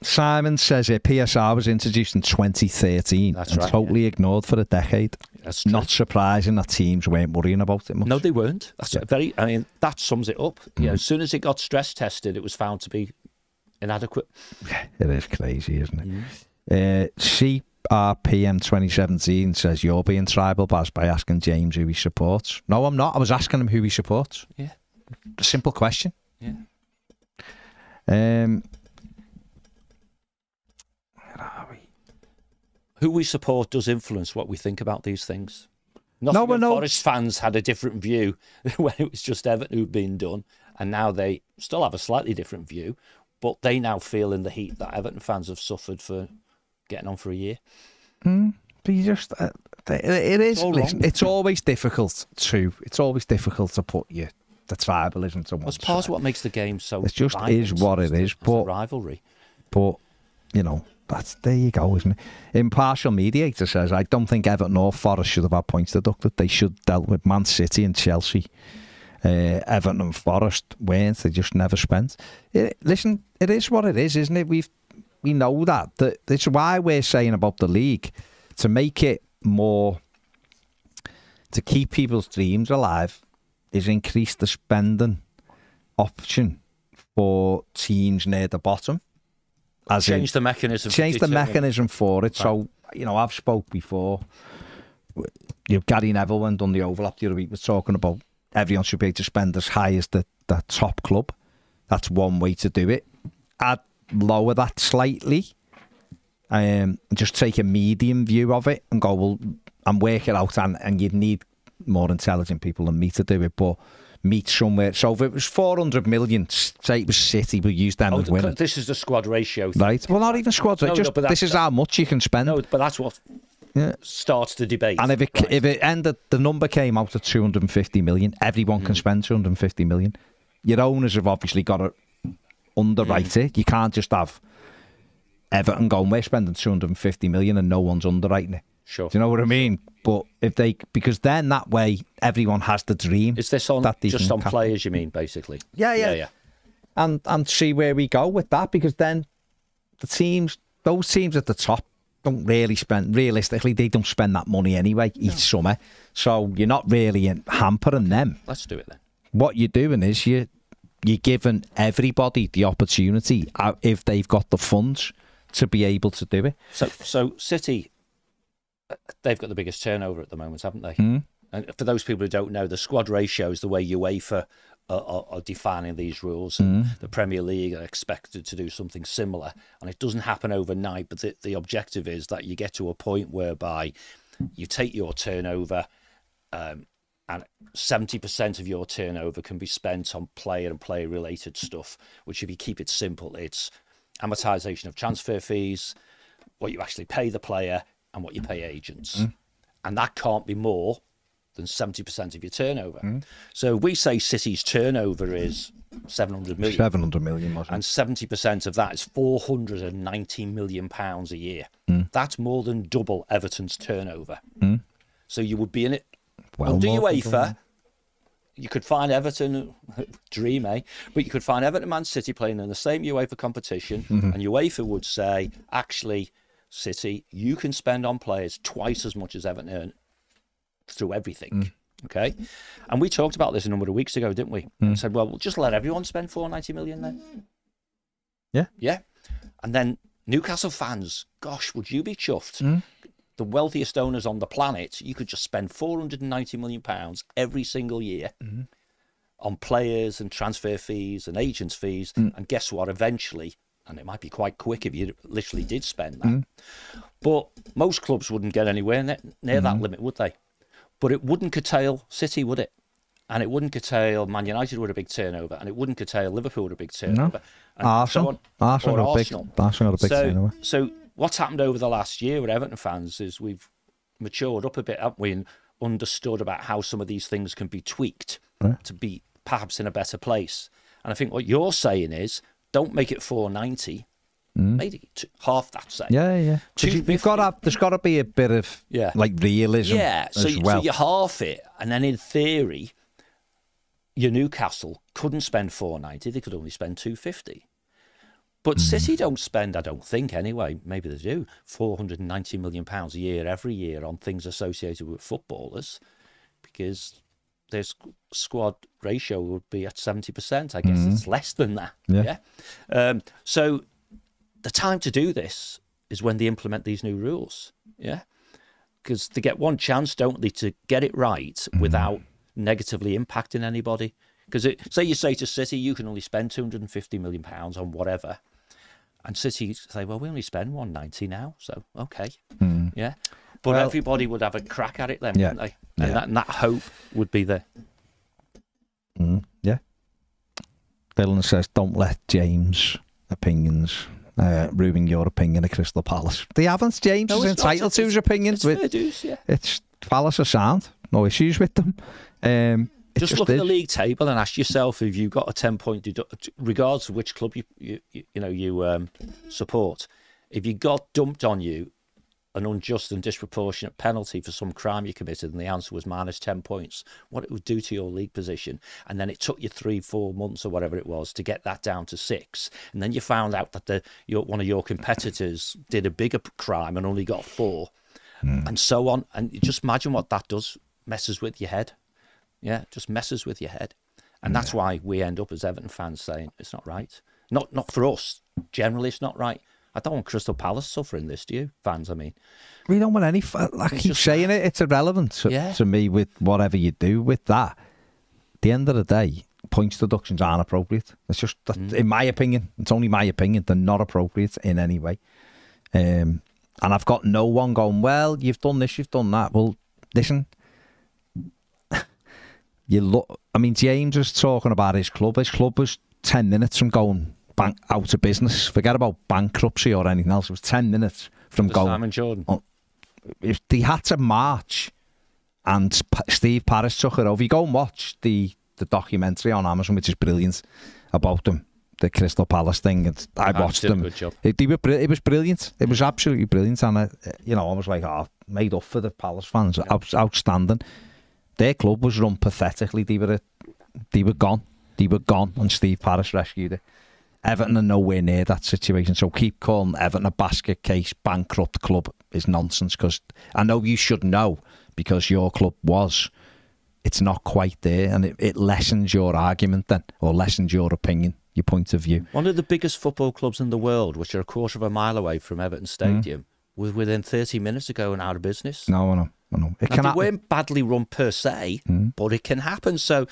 Simon says here, PSR was introduced in 2013 and totally ignored for a decade. That's true. Not surprising that teams weren't worrying about it much. No, they weren't. That's very. I mean, that sums it up. You know, as soon as it got stress tested, it was found to be inadequate. It is crazy, isn't it? CRPM 2017 says, you're being tribal, Baz, by asking James who he supports. No, I'm not. I was asking him who he supports. Yeah. A simple question. Yeah. Where are we? Who we support does influence what we think about these things. Nottingham Forest fans had a different view when it was just Everton who'd been done, and now they still have a slightly different view, but they now feel in the heat that Everton fans have suffered for getting on for a year. But you just it is. Listen, it's always difficult to. It's always difficult to put you. The tribalism to one side. That's part of what makes the game so. It just is what it is. But rivalry. But you know, that's there you go, isn't it? Impartial mediator says, I don't think Everton or Forest should have had points deducted. They should have dealt with Man City and Chelsea. Everton and Forest weren't. They just never spent. Listen, it is what it is, isn't it? We know that. That's why we're saying about the league, to make it more, to keep people's dreams alive, is increase the spending option for teams near the bottom. As change the mechanism. Change the mechanism for it. So, you know, I've spoke before. Gary Neville went on the overlap the other week. We're talking about everyone should be able to spend as high as the top club. That's one way to do it. I'd lower that slightly. Just take a medium view of it and go, well, and work it out. And you'd need more intelligent people than me to do it, but meet somewhere. So if it was 400 million, say it was City, we'll use them as winners. This is the squad ratio thing. Right, well, not even squad ratio, just this is how much you can spend. No, but that's what starts the debate. And if it ended, the number came out to 250 million, everyone can spend 250 million. Your owners have obviously got to underwrite it. You can't just have Everton going, we're spending 250 million and no one's underwriting it. Sure. Do you know what I mean? But if they, because then that way everyone has the dream. Is this on just on players? You mean basically? Yeah. And see where we go with that, because then the teams, those teams at the top, don't really spend. Realistically, they don't spend that money anyway each summer. So you're not really hampering them. Let's do it then. What you're doing is you're giving everybody the opportunity if they've got the funds to be able to do it. So City, they've got the biggest turnover at the moment, haven't they? And for those people who don't know, the squad ratio is the way UEFA are defining these rules. And the Premier League are expected to do something similar. And it doesn't happen overnight, but the objective is that you get to a point whereby you take your turnover and 70% of your turnover can be spent on player and player-related stuff, which if you keep it simple, it's amortisation of transfer fees, what you actually pay the player, and what you pay agents. And that can't be more than 70% of your turnover. So we say City's turnover is 700 million. 700 million, wasn't it? And 70% of that is £490 million a year. That's more than double Everton's turnover. So you would be in it. Well, under UEFA, you could find Everton, dream, eh? But you could find Everton Man City playing in the same UEFA competition, and UEFA would say, actually, City, you can spend on players twice as much as Everton earn through everything. Okay, and we talked about this a number of weeks ago, didn't we? And said, well, we'll just let everyone spend 490 million then. Yeah. And then Newcastle fans, gosh, would you be chuffed? The wealthiest owners on the planet, you could just spend 490 million pounds every single year on players and transfer fees and agents fees, and guess what? Eventually. And it might be quite quick if you literally did spend that. But most clubs wouldn't get anywhere near that limit, would they? But it wouldn't curtail City, would it? And it wouldn't curtail Man United with a big turnover, and it wouldn't curtail Liverpool with a big turnover. Arsenal got a big turnover. So what's happened over the last year with Everton fans is we've matured up a bit, haven't we, and understood about how some of these things can be tweaked to be perhaps in a better place. And I think what you're saying is, don't make it 490, maybe half that, say. Yeah. You've got to, there's got to be a bit of like realism. Yeah, so you half it, and then in theory, your Newcastle couldn't spend 490, they could only spend 250. But City don't spend, I don't think anyway, maybe they do, £490 million a year every year on things associated with footballers, because their squad ratio would be at 70%. I guess it's less than that. Yeah. So the time to do this is when they implement these new rules. Yeah. Because they get one chance, don't they, to get it right without negatively impacting anybody. Because say you say to City, you can only spend £250 million on whatever. And City say, well, we only spend 190 now, so okay. Yeah. But well, everybody would have a crack at it then, wouldn't they? And that hope would be there. Yeah. Dylan says, don't let James' opinions ruin your opinion of Crystal Palace. They haven't. James is entitled to his opinion. It's Palace are sound. No issues with them. Just look at the league table and ask yourself if you've got a 10-point deduction, regardless of which club you support. If you got dumped on you an unjust and disproportionate penalty for some crime you committed, and the answer was -10 points, what it would do to your league position. And then it took you 3-4 months or whatever it was to get that down to 6. And then you found out that one of your competitors did a bigger crime and only got 4, and so on. And you just imagine what that does, messes with your head. Yeah, just messes with your head. And that's why we end up as Everton fans saying it's not right. Not for us. Generally, it's not right. I don't want Crystal Palace suffering this, do you? Fans, I mean. We don't want any... I keep saying it, it's irrelevant to me with whatever you do with that. At the end of the day, points deductions aren't appropriate. It's just, in my opinion, it's only my opinion, they're not appropriate in any way. And I've got no one going, well, you've done this, you've done that. Well, listen... I mean, James was talking about his club. His club was 10 minutes from going out of business. Forget about bankruptcy or anything else. It was 10 minutes from going... Simon Jordan. They had to march, and Steve Parish took it over. You go and watch the documentary on Amazon, which is brilliant, about them, the Crystal Palace thing. And I watched them. Good job. It was brilliant. It was absolutely brilliant. And I was like, made up for the Palace fans. Yeah. Outstanding. Their club was run pathetically. They were gone. They were gone, and Steve Parish rescued it. Everton are nowhere near that situation, so keep calling Everton a basket case, bankrupt club is nonsense, because I know you should know, because your club was. It's not quite there, and it lessens your argument then, or lessens your opinion, your point of view. One of the biggest football clubs in the world, which are a quarter of a mile away from Everton Stadium, was within 30 minutes of going out of business. No, I know. It weren't badly run per se, but it can happen. So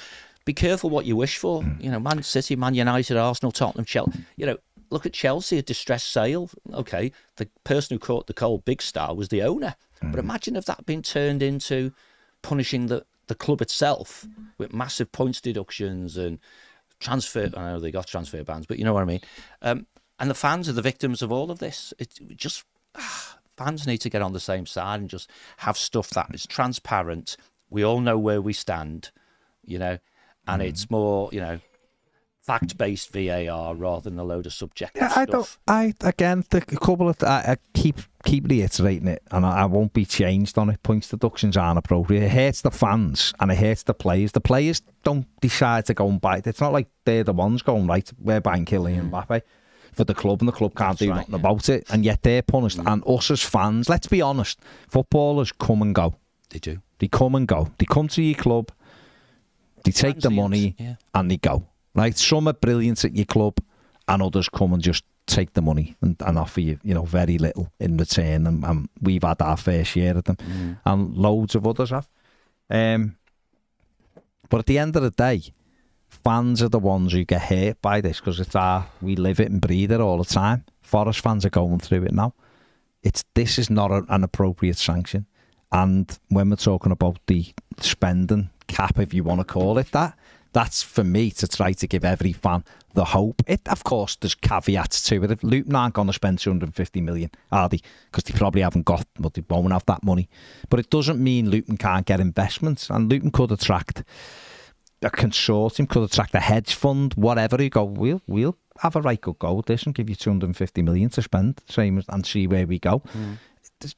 be careful what you wish for. You know, Man City, Man United, Arsenal, Tottenham, Chelsea. You know, look at Chelsea, a distressed sale. Okay, the person who caught the cold big star was the owner. But imagine if that had been turned into punishing the club itself with massive points deductions and transfer. I know they got transfer bans, but you know what I mean. And the fans are the victims of all of this. It just... Fans need to get on the same side and just have stuff that is transparent. We all know where we stand, you know, and it's more, you know, fact-based VAR rather than a load of subjective stuff. I keep reiterating it, and I won't be changed on it. Points deductions aren't appropriate. It hurts the fans and it hurts the players. The players don't decide to go and buy it. It's not like they're the ones going, right, we're buying Killian Mbappe for the club, and the club can't do nothing about it, and yet they're punished. And us as fans, let's be honest, footballers come and go. They do. They come and go. They come to your club, they take the money, and they go. Right? Some are brilliant at your club, and others come and just take the money and offer you, you know, very little in return. And we've had our fair share of them, and loads of others have. But at the end of the day, fans are the ones who get hurt by this, because it's we live it and breathe it all the time. Forest fans are going through it now. This is not an appropriate sanction. And when we're talking about the spending cap, if you want to call it that, that's for me to try to give every fan the hope. Of course, there's caveats to it. If Luton aren't going to spend 250 million, are they? Because they probably haven't got, but they won't have that money. But it doesn't mean Luton can't get investments, and Luton could attract a consortium, could attract a hedge fund, whatever. You go, we'll have a right good go at this and give you 250 million to spend, same as, and see where we go.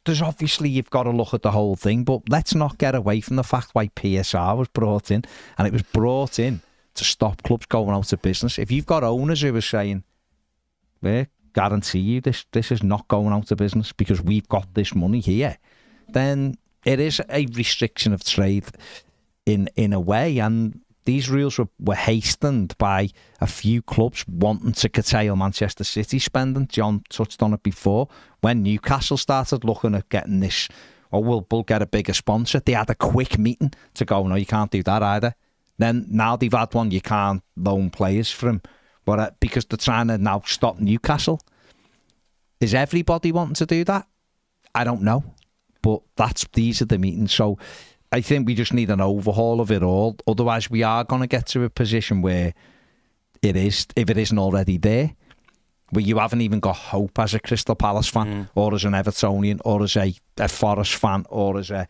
There's obviously, you've got to look at the whole thing, but let's not get away from the fact why PSR was brought in, and it was brought in to stop clubs going out of business. If you've got owners who are saying, we guarantee you this is not going out of business because we've got this money here, then it is a restriction of trade in a way. And these rules were hastened by a few clubs wanting to curtail Manchester City spending. John touched on it before. When Newcastle started looking at getting this, or we'll get a bigger sponsor, they had a quick meeting to go, no, you can't do that either. Then now they've had one, you can't loan players from, but because they're trying to now stop Newcastle. Is everybody wanting to do that? I don't know, but these are the meetings. So I think we just need an overhaul of it all. Otherwise, we are going to get to a position where it is, if it isn't already there, where you haven't even got hope as a Crystal Palace fan, or as an Evertonian, or as a Forest fan, or as a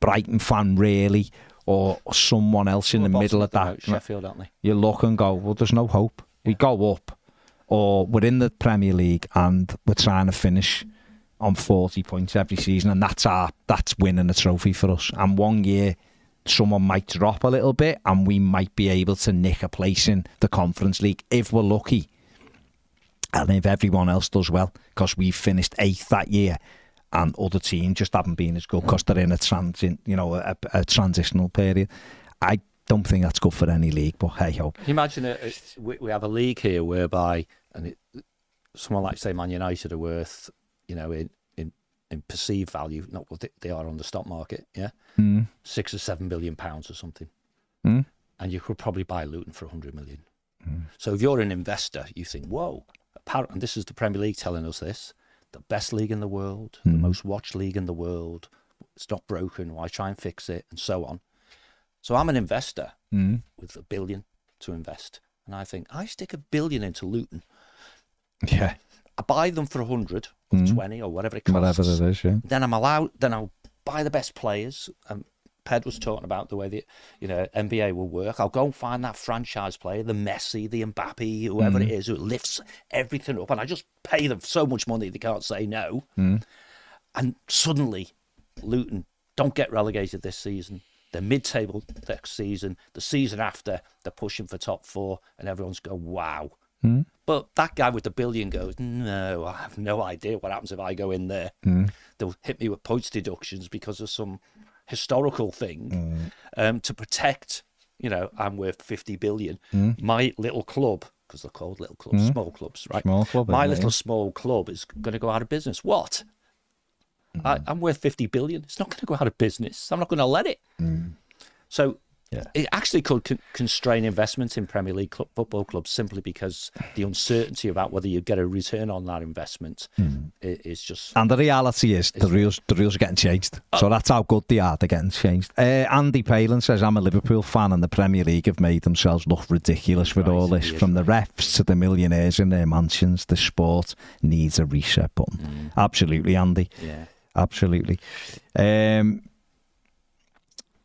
Brighton fan, really, or someone else in the middle of that. Sheffield, aren't they? You look and go, well, there's no hope. Yeah. We go up, or we're in the Premier League and we're trying to finish on 40 points every season, and that's winning a trophy for us. And one year, someone might drop a little bit, and we might be able to nick a place in the Conference League if we're lucky, and if everyone else does well, because we finished 8th that year, and other teams just haven't been as good because they're in a transitional period. I don't think that's good for any league, but hey ho. Can you imagine that we have a league here whereby, and someone like, say, Man United are worth, you know, in perceived value, not what they are on the stock market, yeah, £6 or £7 billion or something, and you could probably buy Luton for £100 million. So if you're an investor, you think, whoa, apparently, and this is the Premier League telling us this, the best league in the world, the most watched league in the world, it's not broken, why try and fix it, and so on. So I'm an investor with £1 billion to invest, and I think, I stick £1 billion into Luton. Yeah. I buy them for 100 or 20 or whatever it costs. Whatever it is, yeah. Then I'm allowed, then I'll buy the best players. Ped was talking about the way the, you know, NBA will work. I'll go and find that franchise player, the Messi, the Mbappe, whoever it is, who lifts everything up, and I just pay them so much money they can't say no. And suddenly, Luton don't get relegated this season. They're mid-table next season. The season after, they're pushing for top 4, and everyone's going, wow. But that guy with the £1 billion goes, no, I have no idea what happens if I go in there. They'll hit me with points deductions because of some historical thing to protect, you know, I'm worth £50 billion. My little club, because they're called little clubs, small clubs, right? Small club, my little small club is going to go out of business. What? I'm worth £50 billion. It's not going to go out of business. I'm not going to let it. So yeah, it actually could constrain investment in Premier League football clubs, simply because the uncertainty about whether you get a return on that investment is just... And the reality is the rules are getting changed. So that's how good they are, they're getting changed. Andy Palin says, I'm a Liverpool fan and the Premier League have made themselves look ridiculous with all this, from the refs to the millionaires in their mansions. The sport needs a reset button. Absolutely, Andy. Yeah. Absolutely.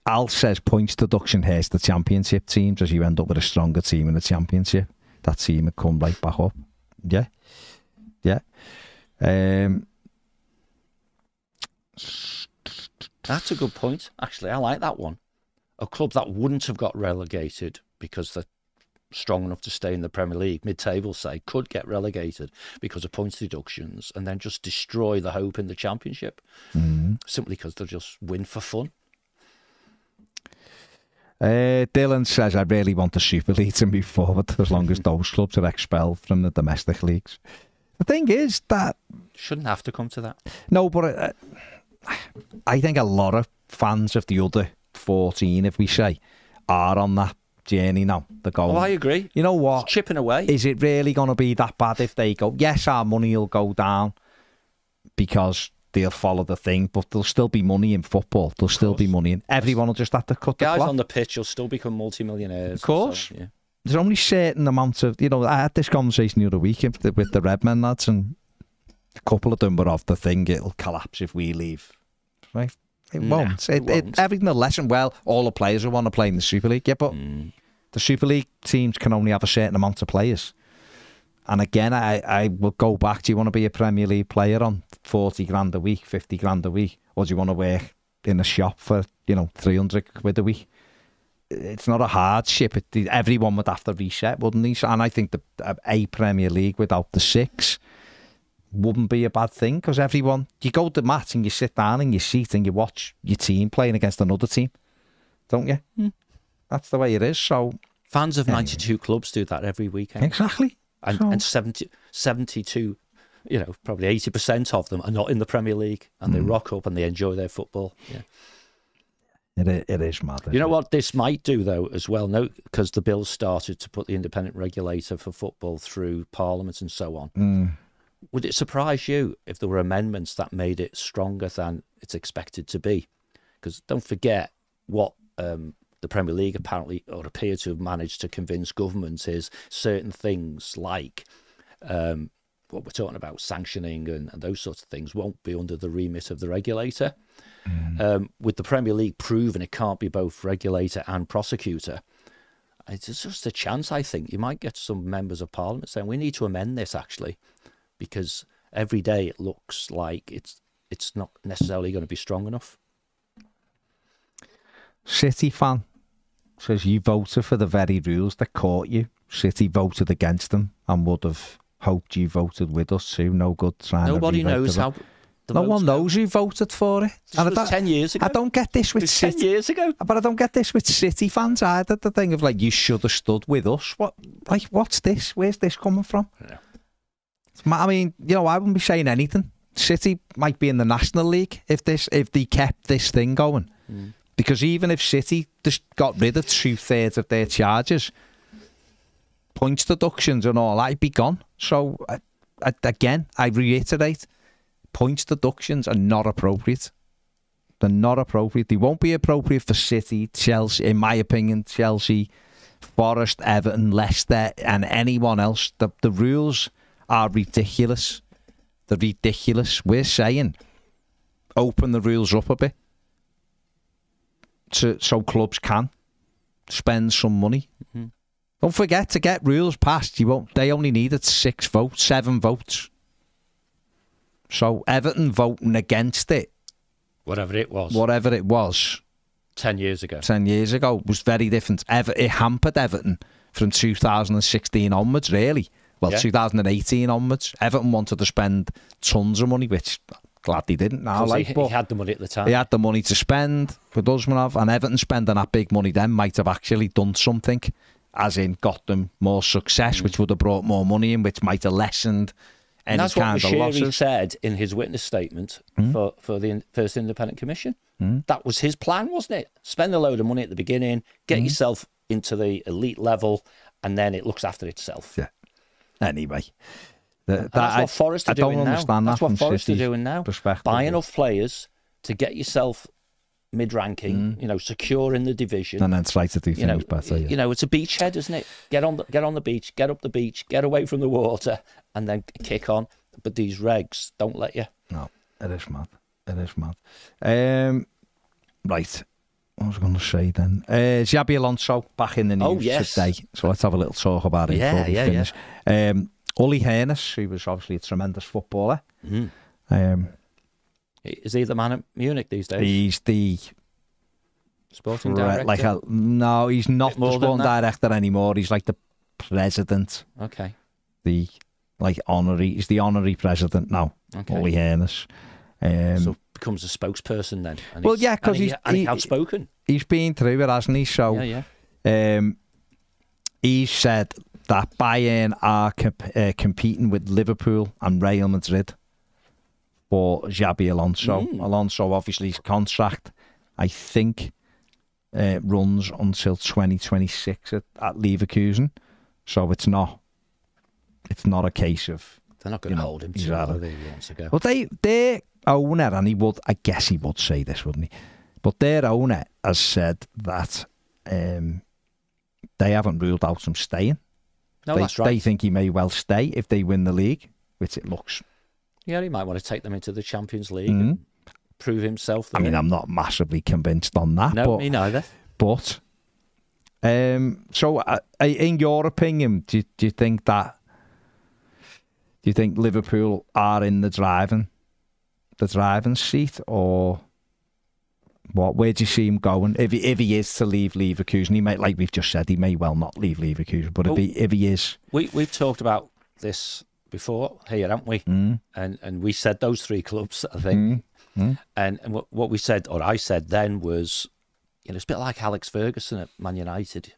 Al says, points deduction hurts the championship teams, as you end up with a stronger team in the championship. That team would come right back up. Yeah. Yeah. That's a good point. Actually, I like that one. A club that wouldn't have got relegated because they're strong enough to stay in the Premier League, mid-table, say, could get relegated because of points deductions, and then just destroy the hope in the championship simply because they'll just win for fun. Dylan says, I really want the Super League to move forward as long as those clubs are expelled from the domestic leagues. The thing is that... Shouldn't have to come to that. No, but I think a lot of fans of the other 14, if we say, are on that journey now. They're going, oh, I agree. You know what? It's chipping away. Is it really going to be that bad if they go, yes, our money will go down because... they'll follow the thing, but there'll still be money in football. There'll still be money in... Everyone will just have to cut the cloth. Guys on the pitch will still become multi-millionaires. Of course. So, yeah. There's only certain amounts of... You know, I had this conversation the other week with the Redmen lads, and a couple of them were off the thing, it'll collapse if we leave. Right? It won't. It won't. Everything will lessen. Well, all the players will want to play in the Super League. Yeah, but the Super League teams can only have a certain amount of players. And again, I will go back, do you want to be a Premier League player on 40 grand a week, 50 grand a week? Or do you want to work in a shop for, you know, 300 quid a week? it's not a hardship. Everyone would have to reset, wouldn't he? And I think a Premier League without the six wouldn't be a bad thing, because everyone, you go to the match and you sit down in your seat and you watch your team playing against another team, don't you? Mm. That's the way it is. So fans of 92 clubs do that every weekend. Exactly. And, so, and 72, you know, probably 80% of them are not in the Premier League, and they rock up and they enjoy their football. Yeah. It is mad. You know what this might do, though, as well? No, because the bill started to put the independent regulator for football through Parliament and so on. Mm. Would it surprise you if there were amendments that made it stronger than it's expected to be? Because don't forget what the Premier League apparently or appear to have managed to convince government is certain things like what we're talking about, sanctioning and those sorts of things, won't be under the remit of the regulator. Mm. With the Premier League proving it can't be both regulator and prosecutor, it's just a chance, I think. You might get some members of Parliament saying, we need to amend this, actually, because every day it looks like it's not necessarily going to be strong enough. City fan says, you voted for the very rules that caught you. City voted against them and would have hoped you voted with us too. No good trying. Nobody knows how. No one knows who voted for it. This was 10 years ago. I don't get this with City. 10 years ago. But I don't get this with City fans either. The thing of like, you should have stood with us. What? Like, what's this? Where's this coming from? Yeah. I mean, you know, I wouldn't be saying anything. City might be in the National League if they kept this thing going. Mm. Because even if City just got rid of 2/3 of their charges, points deductions and all that'd be gone. So again, I reiterate, points deductions are not appropriate. They're not appropriate. They won't be appropriate for City, Chelsea, in my opinion, Chelsea, Forest, Everton, Leicester, and anyone else. The rules are ridiculous. They're ridiculous. We're saying open the rules up a bit so clubs can spend some money. Mm-hmm. Don't forget, to get rules passed, they only needed 7 votes. So Everton voting against it, whatever it was, 10 years ago was very different. It hampered Everton from 2016 onwards, really. Well, yeah. 2018 onwards, Everton wanted to spend tons of money, which glad they didn't now. Like, he had the money at the time. He had the money to spend with Usmanov, and Everton spending that big money then might have actually done something, as in got them more success, which would have brought more money in, which might have lessened any kind of losses. That's what Mashiri said in his witness statement for the first independent commission. Mm. That was his plan, wasn't it? Spend a load of money at the beginning, get yourself into the elite level, and then it looks after itself. Yeah. Anyway. That's what Forest are doing now. That's what Forest are doing now. Buy enough players to get yourself mid-ranking, you know, secure in the division, and then try to do things better. Yeah. You know, it's a beachhead, isn't it? Get on the beach, get up the beach, get away from the water, and then kick on. But these regs don't let you. No, it is mad. It is mad. Right, what was I going to say then? Xabi Alonso back in the news today, so let's have a little talk about it before we finish. Uli Hoeneß, who was obviously a tremendous footballer. Is he the man at Munich these days? He's the sporting director. No, he's not the sporting director anymore. He's like the president. Okay. The honorary. He's the honorary president now. Okay. Uli Hoeneß. So becomes a spokesperson then. And well, yeah, because he's outspoken. He's been through it, hasn't he? So he said that Bayern are competing with Liverpool and Real Madrid for Xabi Alonso. Alonso, obviously, his contract, I think, runs until 2026 at Leverkusen. So it's not a case of they're not going to hold him to where he wants to go. Well, their owner, and I guess he would say this, wouldn't he? But their owner has said that they haven't ruled out him staying. No, that's right. They think he may well stay if they win the league, which it looks. Yeah, he might want to take them into the Champions League and prove himself. I mean, I'm not massively convinced on that. No, me neither. But, so in your opinion, do you think Liverpool are in the driving seat, or Where do you see him going? If he is to leave Leverkusen, he may, like we've just said, he may well not leave Leverkusen. But if he is, we've talked about this before here, haven't we? Mm. And we said those three clubs, I think. Mm. Mm. And what we said, or I said then, was, you know, it's a bit like Alex Ferguson at Man United.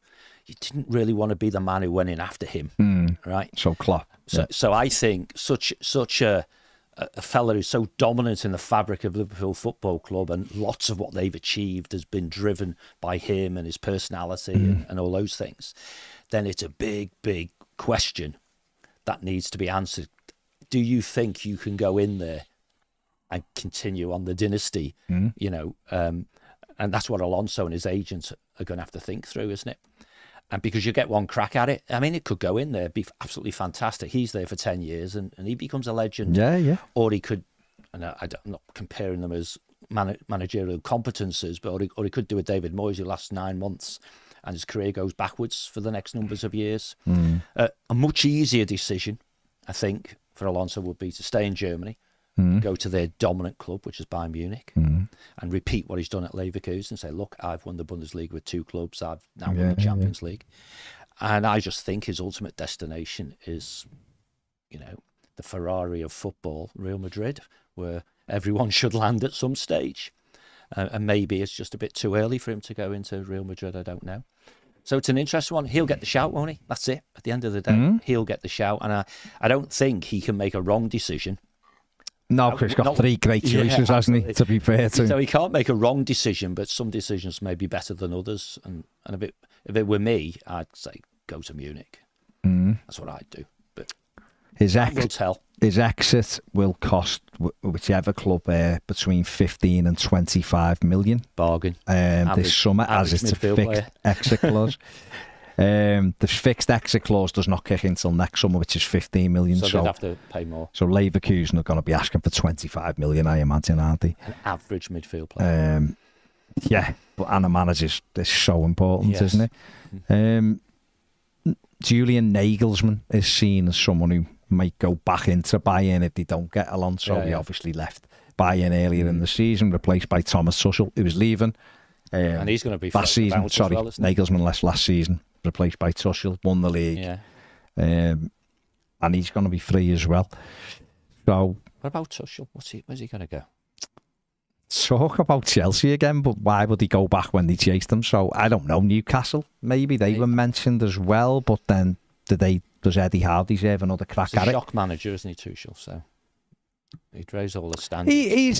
You didn't really want to be the man who went in after him, right? So Klopp. So, yeah. So I think such a fella who's so dominant in the fabric of Liverpool Football Club, and lots of what they've achieved has been driven by him and his personality and all those things, then it's a big, big question that needs to be answered. Do you think you can go in there and continue on the dynasty? Mm. You know, and that's what Alonso and his agents are going to have to think through, isn't it? And because you get one crack at it, I mean, it could go in there, be absolutely fantastic. He's there for 10 years and he becomes a legend. Yeah, yeah. Or he could, and I'm not comparing them as managerial competences, but or he could do a David Moyes who lasts 9 months and his career goes backwards for the next numbers of years. Mm. A much easier decision, I think, for Alonso would be to stay in Germany, go to their dominant club, which is Bayern Munich, and repeat what he's done at Leverkusen and say, look, I've won the Bundesliga with 2 clubs. I've now won the Champions League. And I just think his ultimate destination is, you know, the Ferrari of football, Real Madrid, where everyone should land at some stage. And maybe it's just a bit too early for him to go into Real Madrid. I don't know. So it's an interesting one. He'll get the shout, won't he? That's it. At the end of the day, he'll get the shout. And I don't think he can make a wrong decision. No, because he's got 3 great choices, hasn't he, to be fair to. So he can't make a wrong decision, but some decisions may be better than others. And if it were me, I'd say go to Munich. Mm. That's what I'd do. But his exit will cost whichever club between 15 and 25 million. Bargain. This summer, as it's a fixed exit clause. The fixed exit clause does not kick in until next summer, which is 15 million. So they'd have to pay more. So Leverkusen are going to be asking for 25 million, I imagine, aren't they? An average midfield player. Yeah, but and a manager's is so important, isn't it? Julian Nagelsmann is seen as someone who might go back into Bayern if they don't get Alonso. He obviously left Bayern earlier in the season, replaced by Thomas Tuchel, who was leaving. And he's going to be last season. Sorry, well, Nagelsmann left last season, replaced by Tuchel, won the league. Yeah. And he's going to be free as well. So what about Tuchel? Where's he going to go? Talk about Chelsea again, but why would he go back when they chased them? So I don't know. Newcastle, maybe they were mentioned as well, but then does Eddie Howe deserve another crack at it? He's a shock manager, isn't he, Tuchel? So he'd raise all the standards.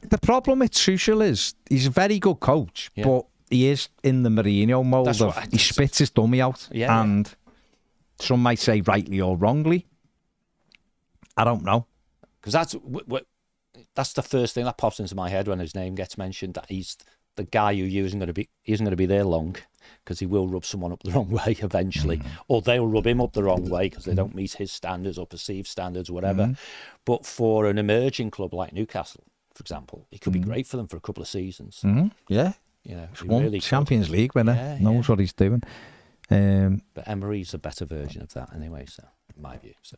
The problem with Tuchel is he's a very good coach, but he is in the Mourinho mould of he spits his dummy out, and some might say rightly or wrongly. I don't know, because that's the first thing that pops into my head when his name gets mentioned. That he's the guy who isn't going to be there long, because he will rub someone up the wrong way eventually, or they'll rub him up the wrong way because they don't meet his standards or perceived standards, whatever. But for an emerging club like Newcastle, for example, he could be great for them for a couple of seasons. Yeah. You know, he really Champions League winner, knows what he's doing. But Emery's a better version of that anyway, so in my view. So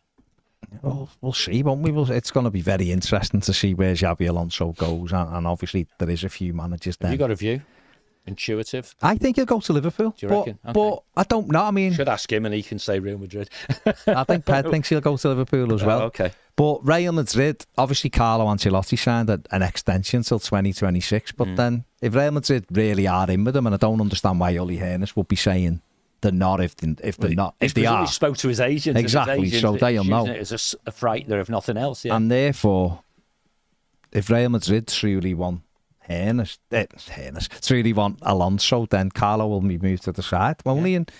we'll see, won't we? It's going to be very interesting to see where Xabi Alonso goes, and obviously there is a few managers there. Have you got a view? Intuitive? I think he'll go to Liverpool. Do you reckon? Okay. But I don't know. I mean, should ask him and he can say Real Madrid. I think Ped thinks he'll go to Liverpool as well. Okay. But Real Madrid, obviously Carlo Ancelotti signed an extension till 2026. But then if Real Madrid really are in with him, and I don't understand why Uli Hoeneß would be saying they're not if they are. He spoke to his agent. Exactly. His agent, so they'll know. It's a frightener if nothing else. Yeah. And therefore, if Real Madrid truly won Alonso, then Carlo will be moved to the side, won't he? And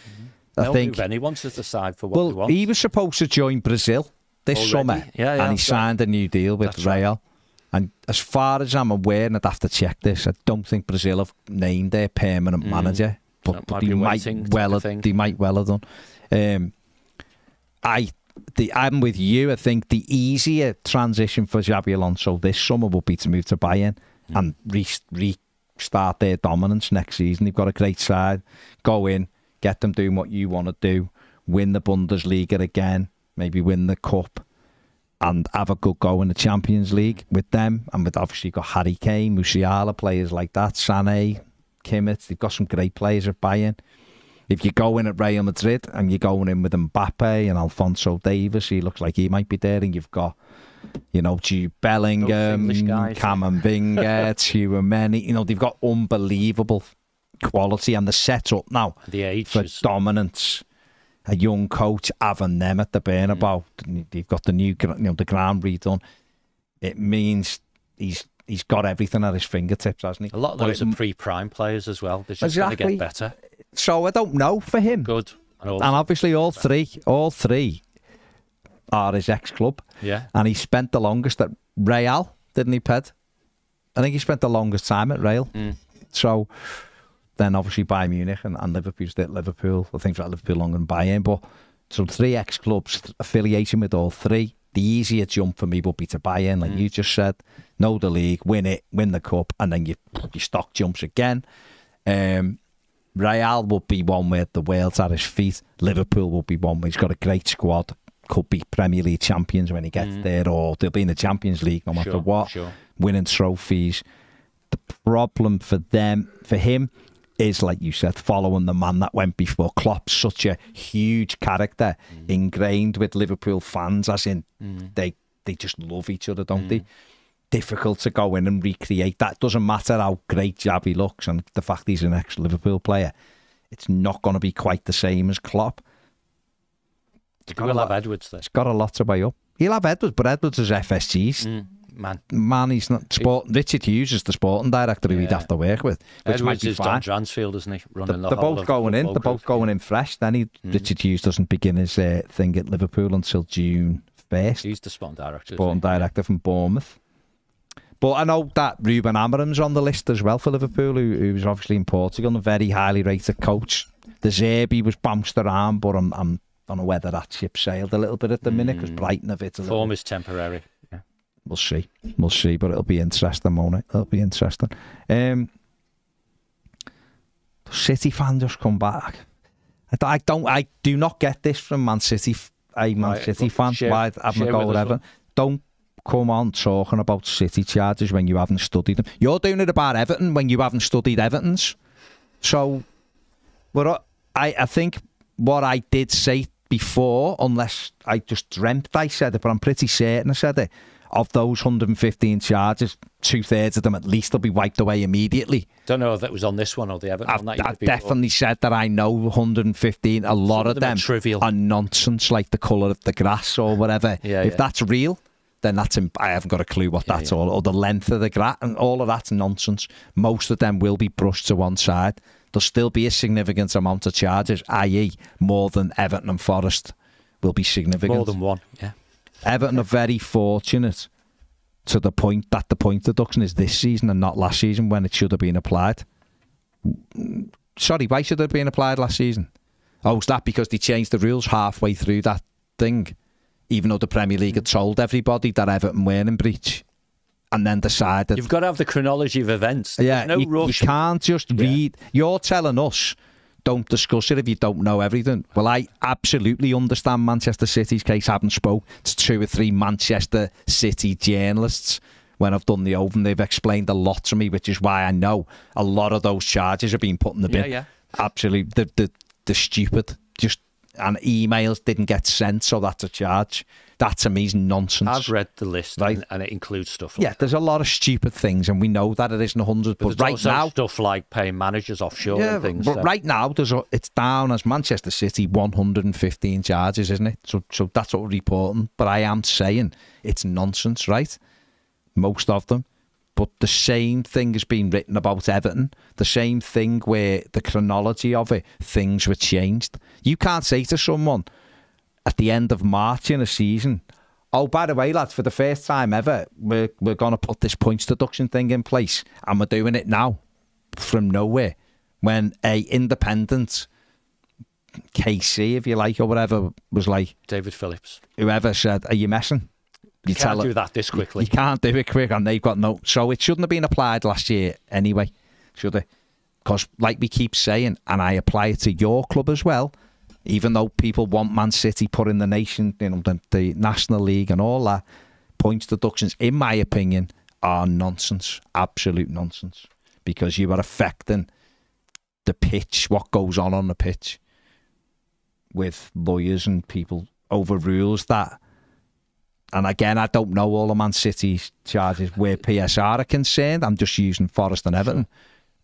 I think he wants to the side for what he wants. He was supposed to join Brazil this summer, and he signed a new deal with Real. Right. And as far as I'm aware, and I'd have to check this, I don't think Brazil have named their permanent manager, but they might well have done. I'm with you. I think the easier transition for Xabi Alonso this summer would be to move to Bayern and restart their dominance next season. They've got a great side. Go in, get them doing what you want to do, win the Bundesliga again, maybe win the Cup, and have a good go in the Champions League with them. And with obviously you've got Harry Kane, Musiala, players like that, Sané, Kimmich. They've got some great players at Bayern. If you go in at Real Madrid and you're going in with Mbappe and Alphonso Davies, he looks like he might be there, and you've got, you know, Bellingham, Camavinga, Tchouaméni. You know, they've got unbelievable quality, and the setup now for dominance. A young coach having them at the Bernabeu, they've got the new, you know, the ground redone. It means he's got everything at his fingertips, hasn't he? A lot of those are pre-prime players as well. They're just going to get better. So I don't know for him. Good. And obviously all three are his ex-club. Yeah. And he spent the longest at Real, didn't he, Ped? I think he spent the longest time at Real. So then obviously Bayern Munich and Liverpool. I think about Liverpool longer than Bayern. But so three ex-clubs, affiliation with all three. The easier jump for me would be to Bayern, like you just said. Know the league, win it, win the cup, and then your stock jumps again. Real would be one where the world's at his feet. Liverpool would be one where he's got a great squad. Could be Premier League champions when he gets there, or they'll be in the Champions League no matter what. Winning trophies. The problem for them, for him, is, like you said, following the man that went before. Klopp's such a huge character, ingrained with Liverpool fans, as in they just love each other, don't they? Difficult to go in and recreate that. Doesn't matter how great Xabi looks and the fact he's an ex-Liverpool player, it's not going to be quite the same as Klopp. He'll have Edwards there. It's got a lot to weigh up. He'll have Edwards, but Edwards is FSG's man. He's not sport. Richard Hughes is the sporting director who he'd have to work with. Edwards is Don Dransfield, isn't he? Running they're both going in. They're both going in fresh. Then Richard Hughes doesn't begin his thing at Liverpool until June 1st. He's the sporting director. Sporting director from Bournemouth. But I know that Ruben Amorim's on the list as well for Liverpool, who's obviously in Portugal, a very highly rated coach. The Zerbi was bounced around, but I'm don't know whether that ship sailed a little bit at the minute, because Brighton have it a little bit. Form is temporary. Yeah. We'll see. We'll see, but it'll be interesting, won't it? It'll be interesting. City fan just come back. I do not get this from Man City. Man City fan. Why having a go at Everton? Don't come on talking about City charges when you haven't studied them. You're doing it about Everton when you haven't studied Everton's. So, but I think what I did say before, unless I just dreamt I said it, but I'm pretty certain I said it, of those 115 charges, 2/3 of them at least will be wiped away immediatly. Don't know if that was on this one or the other. I've definitely said that. I know 115, a lot of them are nonsense, like the colour of the grass or whatever. If that's real, then that's, I haven't got a clue what that's all, or the length of the grass, and all of that's nonsense. Most of them will be brushed to one side. There'll still be a significant amount of charges, i.e. more than Everton and Forest will be significant. More than one, yeah. Everton are very fortunate to the point that the point deduction is this season and not last season, when it should have been applied. Sorry, why should it have been applied last season? Oh, was that because they changed the rules halfway through that thing, even though the Premier League had told everybody that Everton were in breach? And then decided. You've got to have the chronology of events. Yeah, no rush. You can't just read. You're telling us don't discuss it if you don't know everything. Well, I absolutely understand Manchester City's case. I haven't spoke to 2 or 3 Manchester City journalists when I've done the Oven. They've explained a lot to me, which is why I know a lot of those charges have been put in the bin. Absolutely. The stupid. Just. And emails didn't get sent, so that's a charge. That to me is nonsense. I've read the list, right? And it includes stuff like that. There's a lot of stupid things, and we know that it isn't 100. But right now, stuff like paying managers offshore and things. But right now, it's down as Manchester City 115 charges, isn't it? So that's what we're reporting. But I am saying it's nonsense, right? Most of them. But the same thing has been written about Everton. The same thing where the chronology of it, things were changed. You can't say to someone at the end of March in a season, oh, by the way, lads, for the first time ever, we're going to put this points deduction thing in place, and we're doing it now from nowhere, when a independent KC, if you like, or whatever, was like... David Phillips. Whoever said, are you messing? You can't do that this quickly. You can't do it quick, and they've got no... So it shouldn't have been applied last year anyway, should it? Because like we keep saying, and I apply it to your club as well, even though people want Man City put in the nation, you know, the National League and all that, points deductions, in my opinion, are nonsense, absolute nonsense, because you are affecting the pitch, what goes on the pitch, with lawyers and people overrules that. And again, I don't know all the Man City charges where PSR are concerned. I'm just using Forest and Everton.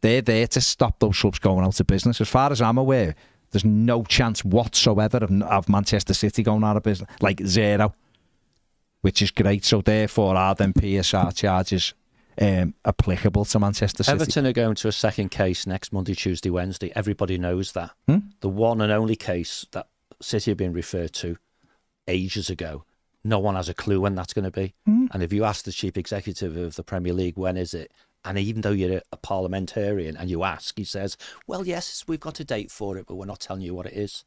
They're there to stop those clubs going out of business. As far as I'm aware, there's no chance whatsoever of Manchester City going out of business. Like zero, which is great. So therefore, are then PSR charges applicable to Manchester City? Everton are going to a second case next Monday, Tuesday, Wednesday. Everybody knows that. Hmm? The one and only case that City have been referred to ages ago. No one has a clue when that's going to be. Mm. And if you ask the chief executive of the Premier League, when is it? And even though you're a parliamentarian and you ask, he says, well, yes, we've got a date for it, but we're not telling you what it is.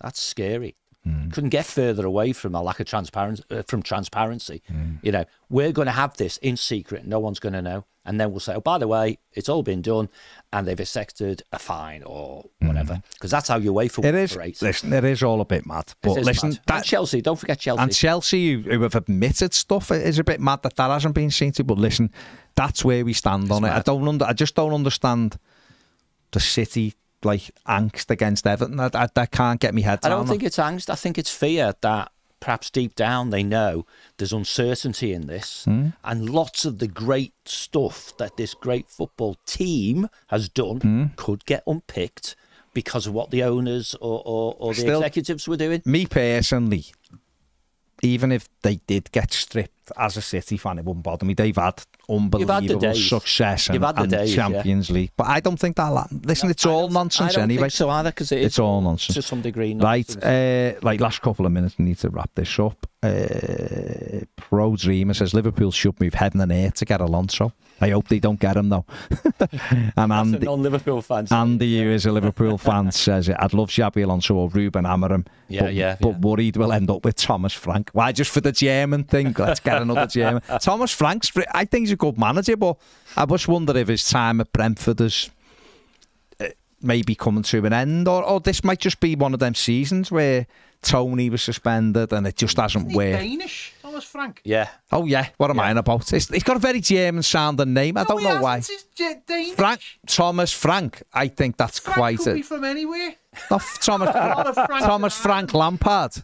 That's scary. Mm. Couldn't get further away from a lack of transparency. You know, we're going to have this in secret. No one's going to know. And then we'll say, oh, by the way, it's all been done and they've accepted a fine or whatever. Because that's how UEFA operates. Listen, it is all a bit mad. But listen, mad. That, and Chelsea, don't forget Chelsea. And Chelsea, who have admitted stuff, it is a bit mad that that hasn't been seen to. But listen, that's where we stand on it. Mad. I just don't understand the City, like, angst against Everton. That can't get me head down. I don't think it's angst. I think it's fear that perhaps deep down they know there's uncertainty in this, and lots of the great stuff that this great football team has done could get unpicked because of what the owners or the executives were doing. Me personally, even if they did get stripped as a City fan, it wouldn't bother me. They've had unbelievable success and Champions League. But I don't think that... Listen, it's all nonsense anyway. I don't think so either, because it's all nonsense. To some degree, nonsense. Right, last couple of minutes, we need to wrap this up. Pro Dreamer says, Liverpool should move heaven and air to get Alonso. I hope they don't get him, though. And Andy, a non-Liverpoul fan. Andy, who is a Liverpool fan, says, I'd love Xabi Alonso or Ruben Amorim, but worried we'll end up with Thomas Frank. Why, just for the German thing? Let's get another German. Thomas Frank's... I think he's a good manager, but I just wonder if his time at Brentford is maybe coming to an end, or this might just be one of them seasons where Tony was suspended and it just hasn't worked. Danish, Thomas Frank. Yeah. Oh yeah. What am I on about? He's got a very German sounding name. I don't know why. Danish. Frank, Thomas Frank. I think that's Frank quite. Could be from anywhere. No, Thomas. Thomas Frank Lampard.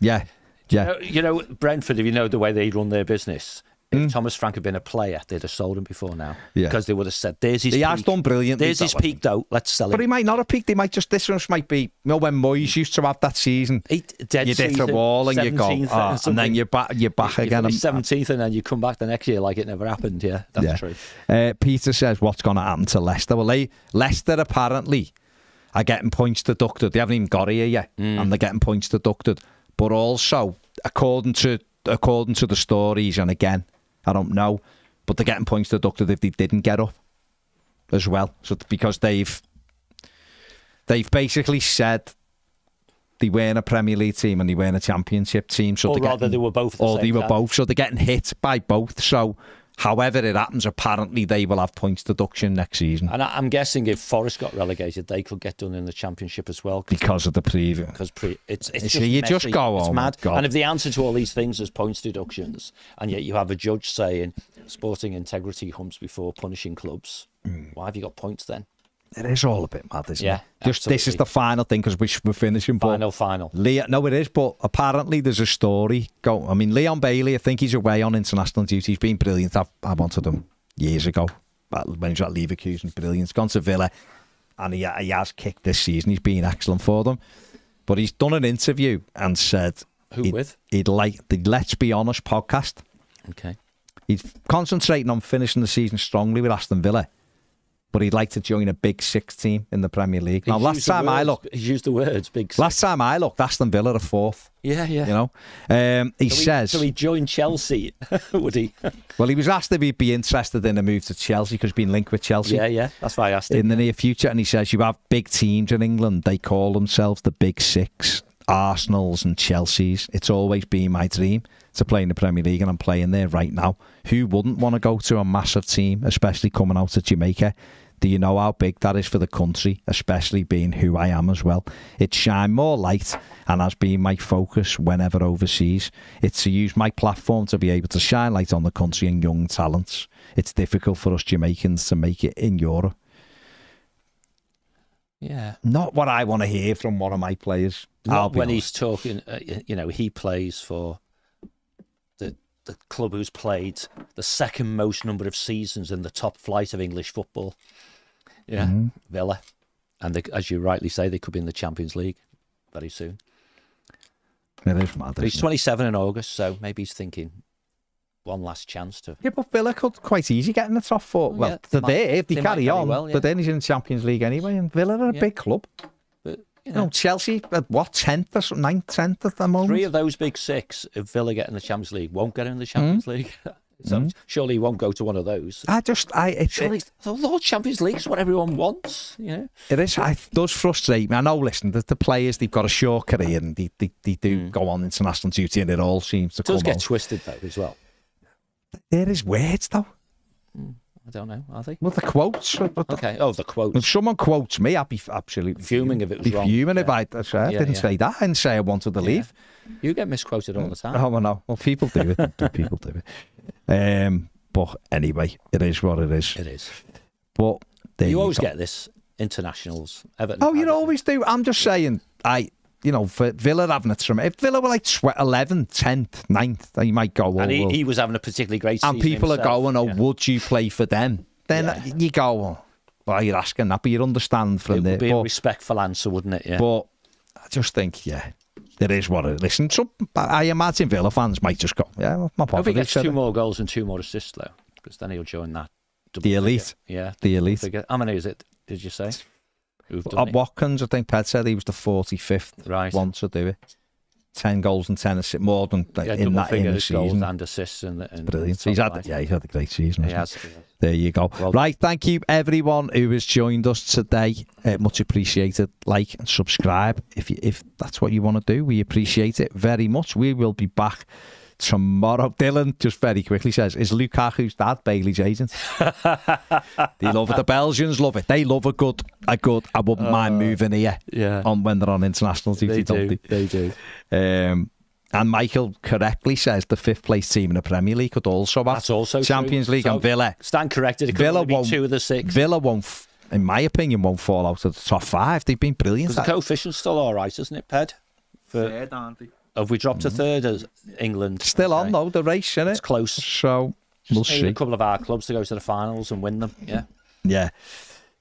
Yeah. Yeah. You know Brentford. If you know the way they run their business. If Thomas Frank had been a player, they'd have sold him before now. Yeah. Because they would have said, there's his peak. He has done brilliantly. There's his peak, though. Let's sell him. But he might not have peaked. He might just, this one might be, you know, when Moyes used to have that season. You hit a wall and you go, oh, and then you're back again. 17th, and then you come back the next year like it never happened. Yeah, that's true. Peter says, what's going to happen to Leicester? Well, Leicester apparently are getting points deducted. They haven't even got here yet. And they're getting points deducted. But also, according to the stories, and again, I don't know, but they're getting points deducted if they didn't get up as well. So because they've basically said they weren't a Premier League team and they weren't a Championship team. So they were both. So they're getting hit by both. So however it happens, apparently they will have points deduction next season. And I'm guessing if Forest got relegated, they could get done in the Championship as well. Because of the preview. Because it's so just you messy. Just go on. It's mad. God. And if the answer to all these things is points deductions, and yet you have a judge saying sporting integrity humps before punishing clubs, why have you got points then? It is all a bit mad, isn't it? Just absolutely. This is the final thing because we're finishing. Final. No, it is, but apparently there's a story. I mean, Leon Bailey, I think he's away on international duty. He's been brilliant. I wanted him years ago when he was at Leverkusen. Brilliant. He's gone to Villa and he has kicked this season. He's been excellent for them. But he's done an interview and said... He'd like the Let's Be Honest podcast. Okay. He's concentrating on finishing the season strongly with Aston Villa, but he'd like to join a Big Six team in the Premier League. Now, last time I looked, Aston Villa are fourth. Yeah. You know, so he joined Chelsea, would he? Well, he was asked if he'd be interested in a move to Chelsea because he's been linked with Chelsea. Yeah, that's why I asked him. In the near future, and he says, you have big teams in England. They call themselves the Big Six, Arsenals and Chelseas. It's always been my dream to play in the Premier League, and I'm playing there right now. Who wouldn't want to go to a massive team, especially coming out of Jamaica? Do you know how big that is for the country, especially being who I am as well? It's shine more light and has been my focus whenever overseas. It's to use my platform to be able to shine light on the country and young talents. It's difficult for us Jamaicans to make it in Europe. Yeah. Not what I want to hear from one of my players. Not when he's talking, you know, he plays for the club who's played the second most number of seasons in the top flight of English football. Yeah, Villa. And they, as you rightly say, they could be in the Champions League very soon. It is mad, he's 27 in August, so maybe he's thinking one last chance to... Yeah, but Villa could quite easy get in the top four. Well, yeah, they might, if they carry on, well, yeah. But then he's in the Champions League anyway, and Villa are a big club. But, you know, Chelsea, at what, 10th or 9th, 10th at the moment? Three of those big six, if Villa get in the Champions League, won't get in the Champions League. So surely he won't go to one of those. The Champions League is what everyone wants, you know. It is. It does frustrate me. I know. Listen, the players, they've got a short career and they do go on international duty, and it all seems to come. It does get twisted though as well. There is words though. I don't know. Are they? Well, the quotes. Okay. Oh, the quotes. If someone quotes me, I'd be absolutely fuming if it was wrong. Fuming if I didn't say that. I didn't say I wanted to leave. You get misquoted all the time. Oh, I know. Well, people do it. People do it. But anyway, it is what it is. It is. But you always get this internationals. Everton. Oh, you always do. I'm just saying, you know, for Villa having a tremendous... If Villa were like 11th, 10th, 9th, then you might go... And he was having a particularly great season. And people are going, oh, would you play for them? Then you go, well, why are you asking that? But you'd understand from there. It would be a respectful answer, wouldn't it? Yeah. But I just think, it is what it is. Listen, I imagine Villa fans might just go, yeah, my part. I think it's 2 more goals and 2 more assists, though, because then he'll join that. The elite. Yeah. The elite. Figure. How many is it, did you say? Watkins, I think Ped said he was the 45th one to do it. 10 goals and 10 assists, more than in that in the season. And assists and brilliant. He's had a great season. He has. There you go. Well, right, thank you everyone who has joined us today. Much appreciated. Like and subscribe if that's what you want to do. We appreciate it very much. We will be back tomorrow. Dylan just very quickly says, is Lukaku's dad Bailey's agent? They love it. The Belgians love it. They love a good I wouldn't mind moving here on when they're on international duty. They do. And Michael correctly says the 5th place team in the Premier League could also have Champions League and Villa. Stand corrected. It could be 2 of the 6. Villa won't, in my opinion, won't fall out of the top 5. They've been brilliant. The coefficient's still alright, isn't it, Ped? Fair, aren't they? Have we dropped a 3rd as England? Still on though, the race, isn't it? It's close. So we'll see. A couple of our clubs to go to the finals and win them. Yeah. Yeah.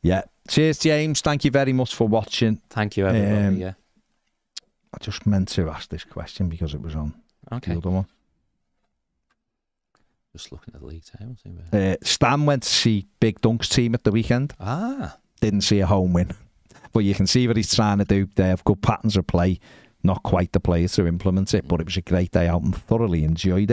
Yeah. Cheers, James. Thank you very much for watching. Thank you, everybody. I just meant to ask this question because it was on the other one. Just looking at the league table. Stan went to see Big Dunk's team at the weekend. Ah. Didn't see a home win. But you can see what he's trying to do. They have good patterns of play. Not quite the players to implement it, but it was a great day out and thoroughly enjoyed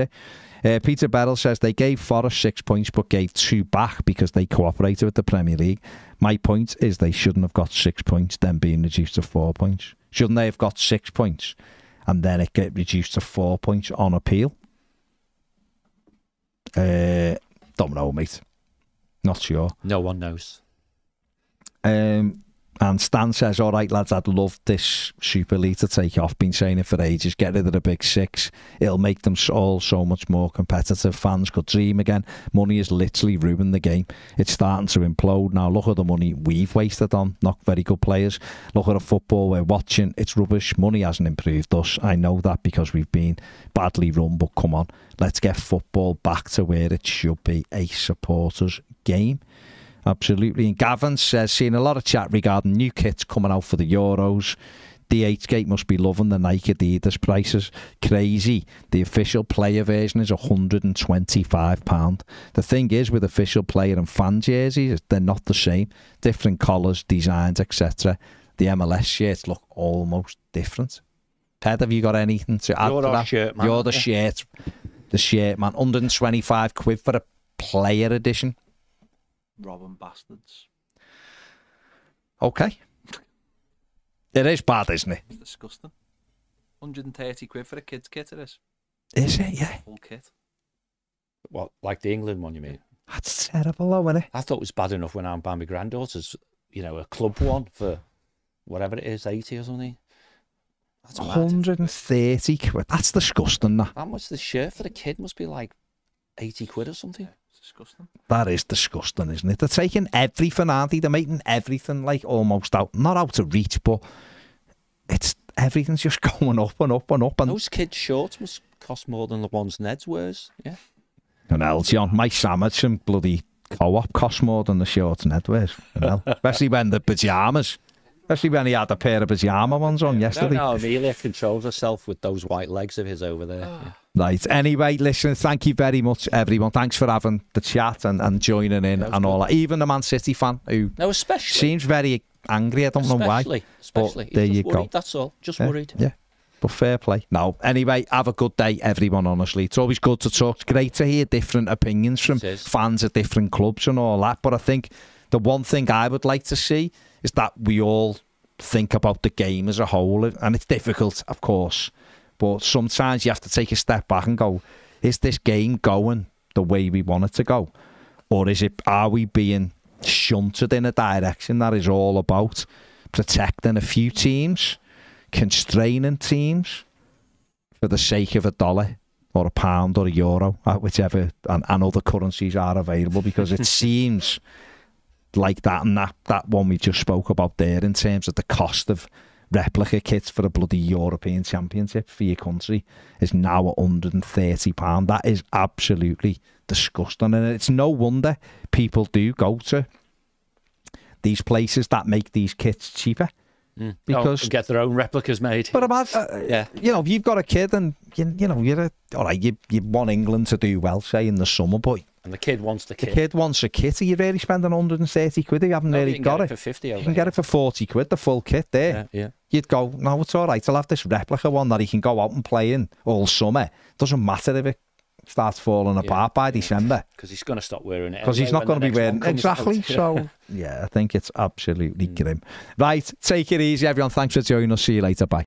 it. Peter Beryl says they gave Forest 6 points but gave 2 back because they cooperated with the Premier League. My point is they shouldn't have got 6 points, then being reduced to 4 points. Shouldn't they have got 6 points and then it get reduced to 4 points on appeal? Don't know, mate. Not sure. No one knows. And Stan says, all right, lads, I'd love this Super League to take off. Been saying it for ages. Get rid of the Big 6. It'll make them all so much more competitive. Fans could dream again. Money has literally ruined the game. It's starting to implode now. Look at the money we've wasted on not very good players. Look at the football we're watching. It's rubbish. Money hasn't improved us. I know that because we've been badly run, but come on. Let's get football back to where it should be, a supporters' game. Absolutely. And Gavin says, seeing a lot of chat regarding new kits coming out for the Euros. DHgate must be loving the Nike Adidas prices. Crazy. The official player version is £125. The thing is, with official player and fan jerseys, they're not the same. Different colours, designs, etc. The MLS shirts look almost different. Ted, have you got anything to add to that? Shirt, man. You're the shirt. The shirt, man. £125 for a player edition. Robbing bastards. Okay. It is bad, isn't it? It's disgusting. £130 for a kid's kit, it is. Is it? Yeah. Full kit. What, like the England one, you mean? That's terrible, though, isn't it? I thought it was bad enough when I'm by my granddaughter's, you know, a club one for whatever it is, 80 or something. That's 130 quid. That's disgusting, that. How much the shirt for the kid must be like 80 quid or something. Disgusting. That is disgusting, isn't it? They're taking everything, aren't they? They're making everything like almost out, not out of reach, but it's everything's just going up and up and up. And those kids' shorts must cost more than the ones Ned's wears, yeah. And Elgion, my sandwich and bloody co-op cost more than the shorts Ned wears. Especially when the pyjamas. Especially when he had a pair of pyjama ones on yesterday. No, Amelia controls herself with those white legs of his over there. Yeah. Right. Anyway, listen, thank you very much, everyone. Thanks for having the chat and joining in and all that. Even the Man City fan who seems very angry. I don't know why. But there you go. That's all. Just worried. Yeah. But fair play. No. Anyway, have a good day, everyone, honestly. It's always good to talk. It's great to hear different opinions from fans at different clubs and all that. But I think the one thing I would like to see is that we all think about the game as a whole. And it's difficult, of course. But sometimes you have to take a step back and go, is this game going the way we want it to go? Or is it? Are we being shunted in a direction that is all about protecting a few teams, constraining teams for the sake of a dollar or a pound or a euro, whichever, and other currencies are available, because it seems like that, and that one we just spoke about there in terms of the cost of replica kits for a bloody European Championship for your country is now £130. That is absolutely disgusting, and it's no wonder people do go to these places that make these kits cheaper. Because get their own replicas made. But imagine, you know, you've got a kid, and you want England to do well, say in the summer, but and the kid wants the kit. The kid wants a kit. Are you really spending 130 quid? You haven't really got it. You can get it for 50. You can get it for 40 quid. The full kit there. Yeah, yeah. You'd go, no, it's all right. I'll have this replica one that he can go out and play in all summer. Doesn't matter if it starts falling apart by December, because he's going to stop wearing it. Because he's not going to be wearing exactly. So yeah, I think it's absolutely grim. Right, take it easy, everyone. Thanks for joining us. See you later. Bye.